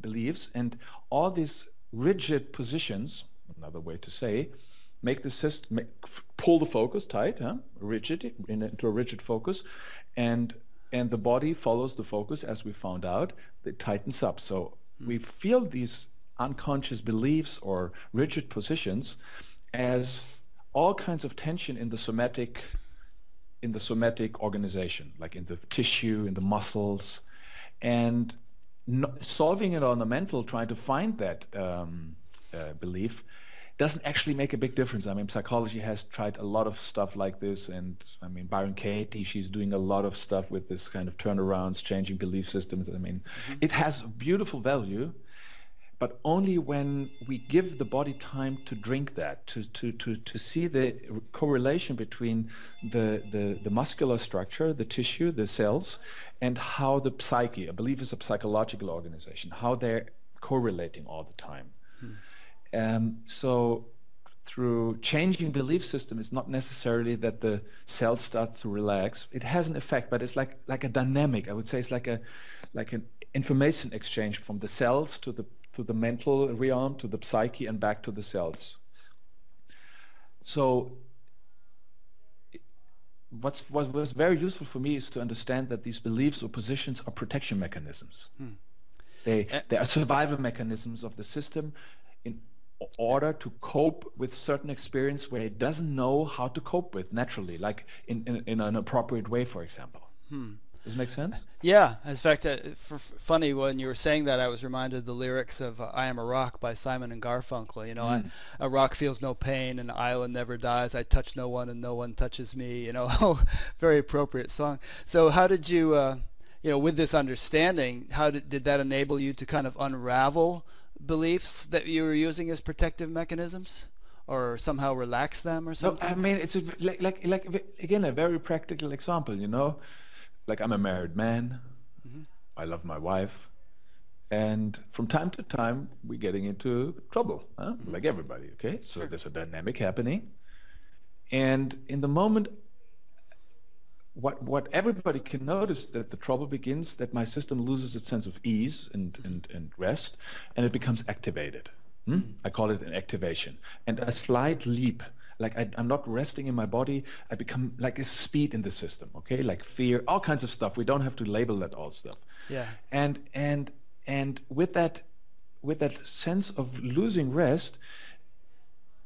beliefs, and all these rigid positions, another way to say, make the system, pull the focus tight, rigid, into a rigid focus, and the body follows the focus, as we found out, it tightens up. So we feel these unconscious beliefs or rigid positions as all kinds of tension in the somatic organization, like in the tissue, in the muscles, and solving it on the mental, trying to find that belief doesn't actually make a big difference. I mean, psychology has tried a lot of stuff like this, and I mean, Byron Katie, she's doing a lot of stuff with this kind of turnarounds, changing belief systems. I mean, it has beautiful value, but only when we give the body time to drink that, to see the correlation between the muscular structure, the tissue, the cells, and how the psyche, I believe is a psychological organization, how they're correlating all the time. So through changing belief system, it's not necessarily that the cells start to relax. It has an effect, but it's like a dynamic. I would say it's like an information exchange from the cells to the mental realm, to the psyche, and back to the cells. So what was very useful for me is to understand that these beliefs or positions are protection mechanisms. They are survival mechanisms of the system in order to cope with certain experience where it doesn't know how to cope with naturally, like in an appropriate way, for example. Does it make sense? Yeah. In fact, funny, when you were saying that, I was reminded of the lyrics of I Am a Rock by Simon and Garfunkel. You know, a rock feels no pain, an island never dies, I touch no one and no one touches me, you know. Very appropriate song. So how did you, you know, with this understanding, how did that enable you to kind of unravel beliefs that you were using as protective mechanisms, or somehow relax them or something? No, I mean, it's like again, a very practical example, you know, like I'm a married man, I love my wife, and from time to time we're getting into trouble, like everybody, okay? So there's a dynamic happening, and in the moment, what everybody can notice that the trouble begins, that my system loses its sense of ease and rest, and it becomes activated. I call it an activation. And a slight leap, like I'm not resting in my body, I become like a speed in the system, okay? Like fear, all kinds of stuff. We don't have to label that all stuff. Yeah. And with that sense of losing rest,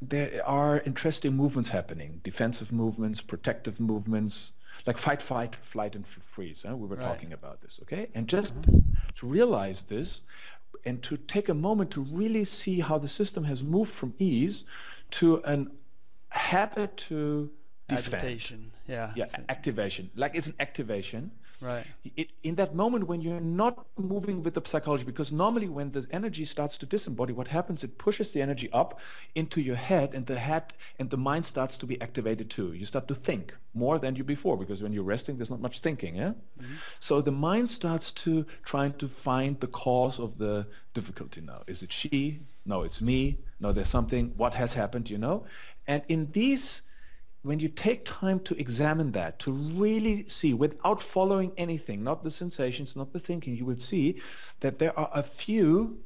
there are interesting movements happening, defensive movements, protective movements, like fight, fight, flight, and freeze. We were talking about this, okay? And just to realize this and to take a moment to really see how the system has moved from ease to an habit to agitation. Yeah, activation. Like it's an activation. Right. In that moment when you're not moving with the psychology, because normally when the energy starts to disembody, what happens, it pushes the energy up into your head and the mind starts to be activated too. You start to think more than you before, because when you're resting, there's not much thinking. So the mind starts to trying to find the cause of the difficulty now. Is it she? No, it's me. No, there's something. What has happened, you know? And in these, when you take time to examine that, to really see, without following anything, not the sensations, not the thinking, you will see that there are a few,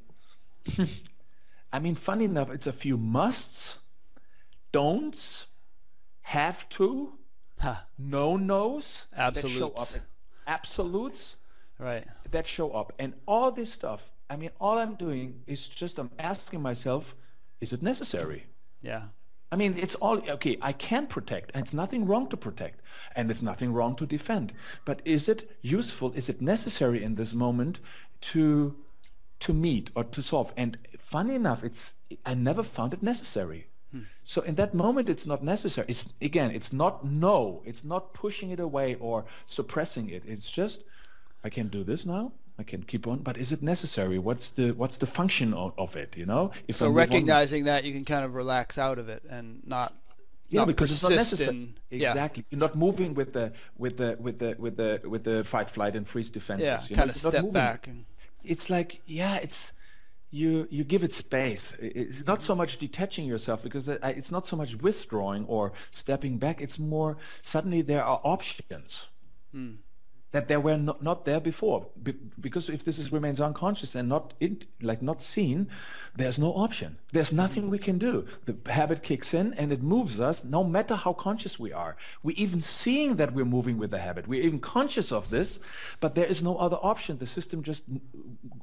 I mean, funny enough, it's a few musts, don'ts, have to, no-nos, absolutes, right? That show up. And all this stuff, I mean, all I'm doing is just I'm asking myself, is it necessary? Yeah. I mean, it's all, okay, I can protect, and it's nothing wrong to protect, and it's nothing wrong to defend. But is it useful, is it necessary in this moment to meet or to solve? And funny enough, I never found it necessary. So in that moment, it's not necessary. It's, again, it's not no, it's not pushing it away or suppressing it. It's just, I can do this now. I can keep on, but is it necessary? What's the function of it? You know, if so, recognizing that you can kind of relax out of it and not because it's not necessary. Exactly, you're not moving with the fight, flight, and freeze defenses. Yeah, you kind of step back. It's like it's you give it space. It's not so much detaching yourself, because it's not so much withdrawing or stepping back. It's more suddenly there are options. That they were not there before, because if this remains unconscious and not seen, there's no option. There's nothing we can do. The habit kicks in and it moves us, no matter how conscious we are. We're even seeing that we're moving with the habit. We're even conscious of this, but there is no other option. The system just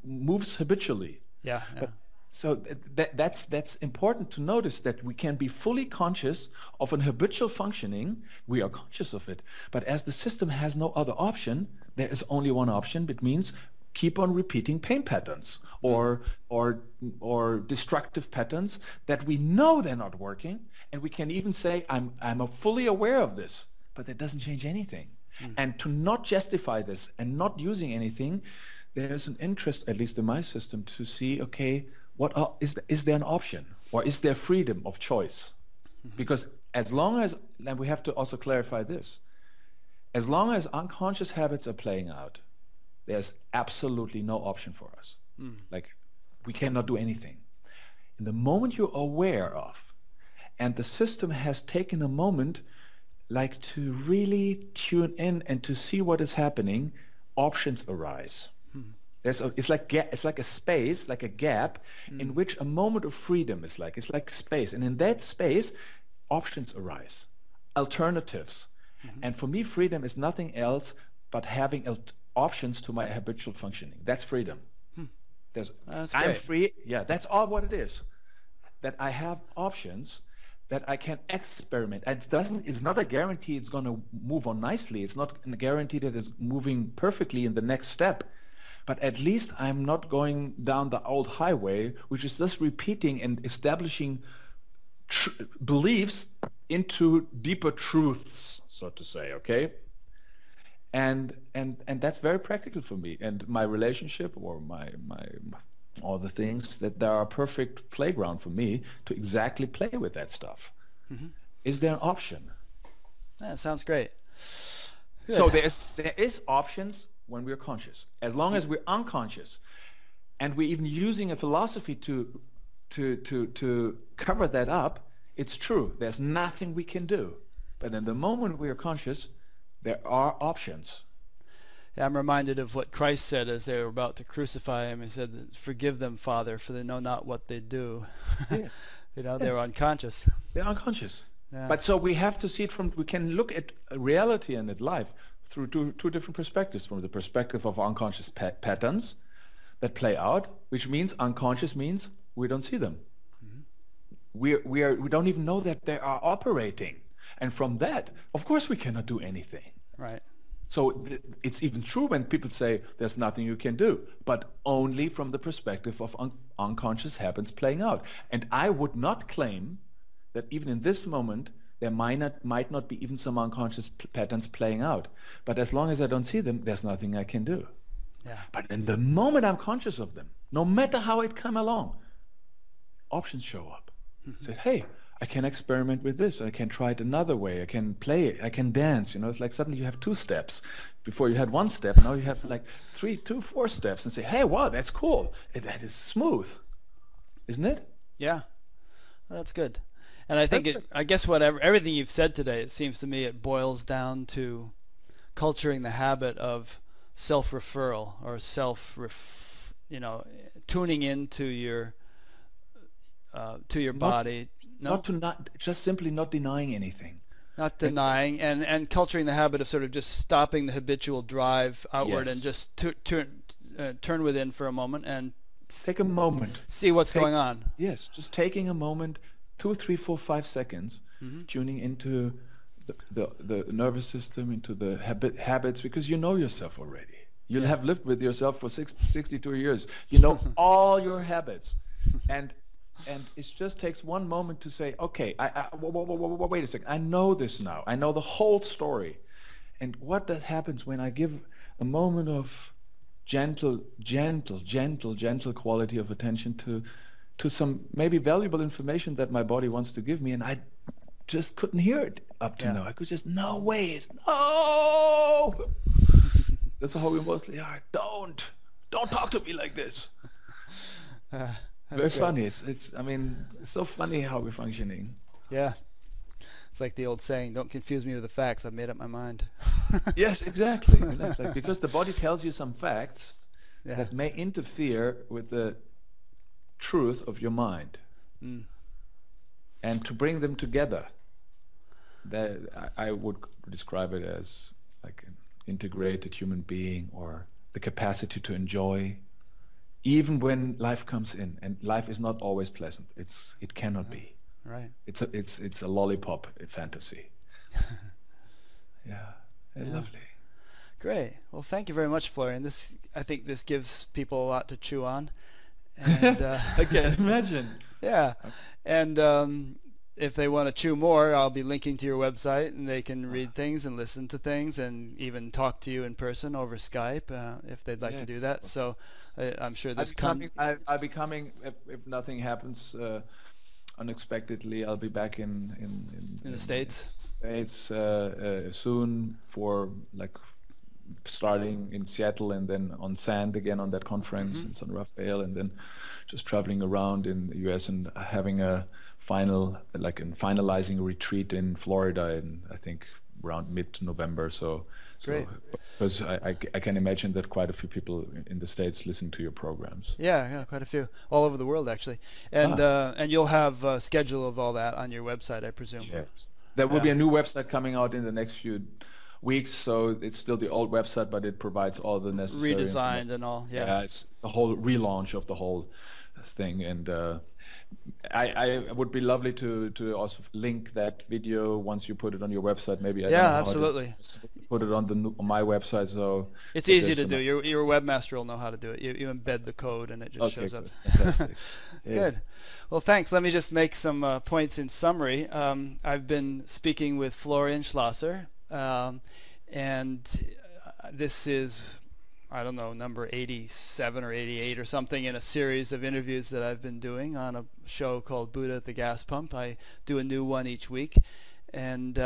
moves habitually. Yeah. But so that's important to notice, that we can be fully conscious of an habitual functioning. We are conscious of it, but as the system has no other option, there is only one option, which means keep on repeating pain patterns or destructive patterns that we know they're not working, and we can even say, I'm fully aware of this, but that doesn't change anything. And to not justify this and not using anything, there's an interest, at least in my system, to see, okay, what are, is there an option, or is there freedom of choice? Because as long as, and we have to also clarify this, as long as unconscious habits are playing out, there's absolutely no option for us. Like, we cannot do anything. In the moment you're aware of, and the system has taken a moment like to really tune in and to see what is happening, options arise. There's a, it's like a space, like a gap, in which a moment of freedom is like, it's like space. And in that space, options arise, alternatives. And for me, freedom is nothing else but having options to my habitual functioning. That's freedom. I'm free, yeah, that's all what it is. That I have options, that I can experiment. It doesn't, it's not a guarantee it's gonna move on nicely. It's not a guarantee that it's moving perfectly in the next step. But at least I'm not going down the old highway, which is just repeating and establishing beliefs into deeper truths, so to say, okay? And that's very practical for me. And my relationship, or my all the things that there are perfect playground for me to exactly play with that stuff. Is there an option? That sounds great. Good. So there is options when we're conscious. As long as we're unconscious, and we're even using a philosophy to cover that up, it's true. There's nothing we can do. But in the moment we are conscious, there are options. Yeah, I'm reminded of what Christ said as they were about to crucify him. He said, "Forgive them, Father, for they know not what they do." Yeah. You know, they're unconscious. They're unconscious. Yeah. But so we have to see it from, we can look at reality and at life through two different perspectives. From the perspective of unconscious patterns that play out, which means unconscious means we don't see them. We don't even know that they are operating. And from that, of course, we cannot do anything. Right. So it's even true when people say there's nothing you can do, but only from the perspective of unconscious habits playing out. And I would not claim that even in this moment there might not be even some unconscious patterns playing out. But as long as I don't see them, there's nothing I can do. Yeah. But in the moment I'm conscious of them, no matter how it come along, options show up. Say, hey, I can experiment with this, I can try it another way, I can play it, I can dance, you know, it's like suddenly you have two steps. Before you had one step, now you have like four steps, and say, hey, wow, that's cool, that is smooth, isn't it? Yeah, well, that's good. And I think, I guess everything you've said today, it seems to me it boils down to culturing the habit of self-referral, or you know, tuning into your, body. Just simply not denying anything. Not denying, and culturing the habit of sort of just stopping the habitual drive outward, and just turn within for a moment and take a moment, see what's going on. Yes, just taking a moment, 2, 3, 4, 5 seconds, tuning into the nervous system, into the habits, because you know yourself already. You'll have lived with yourself for 62 years. You know all your habits, and it just takes one moment to say, okay, wait a second, I know this now. I know the whole story. And what that happens when I give a moment of gentle quality of attention to some maybe valuable information that my body wants to give me, and I just couldn't hear it up to now. I could just, no ways, no! That's how we mostly are. Don't talk to me like this. Very funny. It's I mean, it's so funny how we're functioning. Yeah, it's like the old saying, don't confuse me with the facts, I've made up my mind. Yes, exactly. Because the body tells you some facts that may interfere with the truth of your mind. And to bring them together, I would describe it as like an integrated human being, or the capacity to enjoy even when life comes in, and life is not always pleasant. It cannot be. Right. It's a lollipop fantasy. Yeah, lovely. Great. Well, thank you very much, Florian. I think this gives people a lot to chew on. And, I can't imagine. Yeah. And if they want to chew more, I'll be linking to your website, and they can read things and listen to things and even talk to you in person over Skype if they'd like to do that. So I'm sure there's... I'll be coming, if nothing happens unexpectedly, I'll be back in the States. It's soon for like starting in Seattle and then on sand again on that conference in San Rafael, and then just traveling around in the US and having a finalizing retreat in Florida in I think around mid-November. So because I can imagine that quite a few people in the States listen to your programs. Yeah, quite a few all over the world actually, and you'll have a schedule of all that on your website, I presume. Yes. There will be a new website coming out in the next few weeks, so it's still the old website, but it provides all the necessary... Redesigned and all, yeah. It's the whole relaunch of the whole thing, and I would be lovely to also link that video once you put it on your website. Maybe I don't know absolutely. Put it on my website, so it's easy to do. Your webmaster will know how to do it. You embed the code, and it just shows good. Up. Fantastic. Good. Well, thanks. Let me just make some points in summary. I've been speaking with Florian Schlosser, and this is, I don't know, number 87 or 88 or something in a series of interviews that I've been doing on a show called Buddha at the Gas Pump. I do a new one each week. And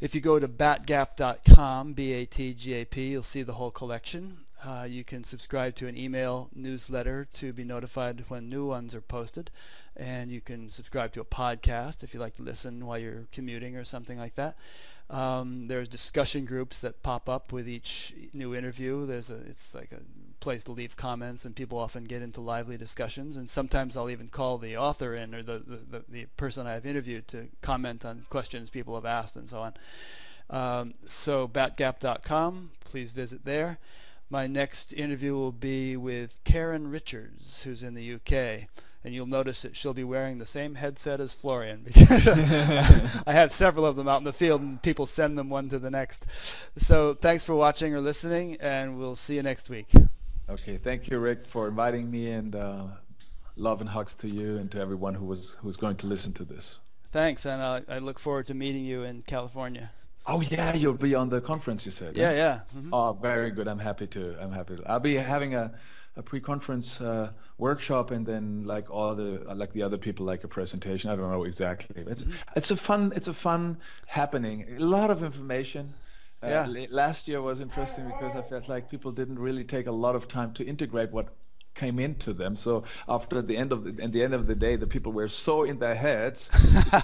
if you go to batgap.com, B-A-T-G-A-P, you'll see the whole collection. You can subscribe to an email newsletter to be notified when new ones are posted. And you can subscribe to a podcast if you like to listen while you're commuting or something like that. There's discussion groups that pop up with each new interview. It's like a place to leave comments, and people often get into lively discussions. And sometimes I'll even call the author in, or the person I've interviewed, to comment on questions people have asked and so on. So batgap.com, please visit there. My next interview will be with Karen Richards, who's in the UK. And you'll notice that she'll be wearing the same headset as Florian, because I have several of them out in the field, and people send them one to the next. So thanks for watching or listening, and we'll see you next week. Okay, thank you, Rick, for inviting me, and love and hugs to you and to everyone who's going to listen to this. Thanks, and I look forward to meeting you in California. Oh yeah, you'll be on the conference, you said. Yeah, right? Yeah. Mm-hmm. Oh, very good. I'm happy to. I'll be having a pre-conference workshop, and then like all the other people, like a presentation. I don't know exactly. It's a fun happening. A lot of information. Last year was interesting because I felt like people didn't really take a lot of time to integrate what came into them. So after the end of the day, the people were so in their heads.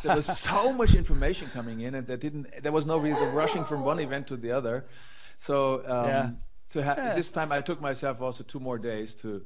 There was so much information coming in, and there was no reason rushing from one event to the other. So this time I took myself also 2 more days to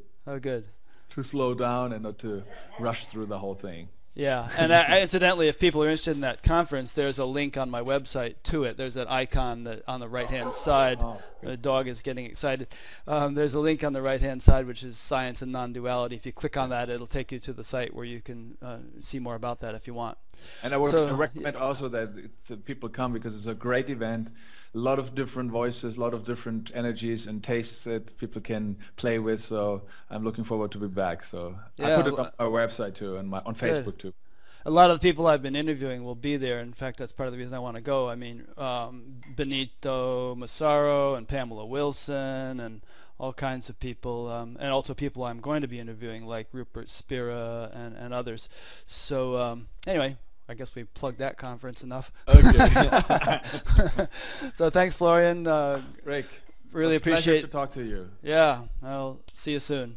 to slow down and not to rush through the whole thing. Yeah, and incidentally, if people are interested in that conference, there's a link on my website to it. There's an icon on the right-hand side. The dog is getting excited. There's a link on the right-hand side, which is Science and Non-Duality. If you click on that, it'll take you to the site where you can see more about that if you want. And I would recommend also that people come, because it's a great event. A lot of different voices, a lot of different energies and tastes that people can play with. So I'm looking forward to be back. So I put it on our website too, and on Facebook too. A lot of the people I've been interviewing will be there. In fact, that's part of the reason I want to go. I mean, Benito Masaro and Pamela Wilson and all kinds of people, and also people I'm going to be interviewing, like Rupert Spira and others. So anyway, I guess we plugged that conference enough. Okay. So thanks, Florian. Rick, really appreciate it. Pleasure to talk to you. Yeah, I'll see you soon.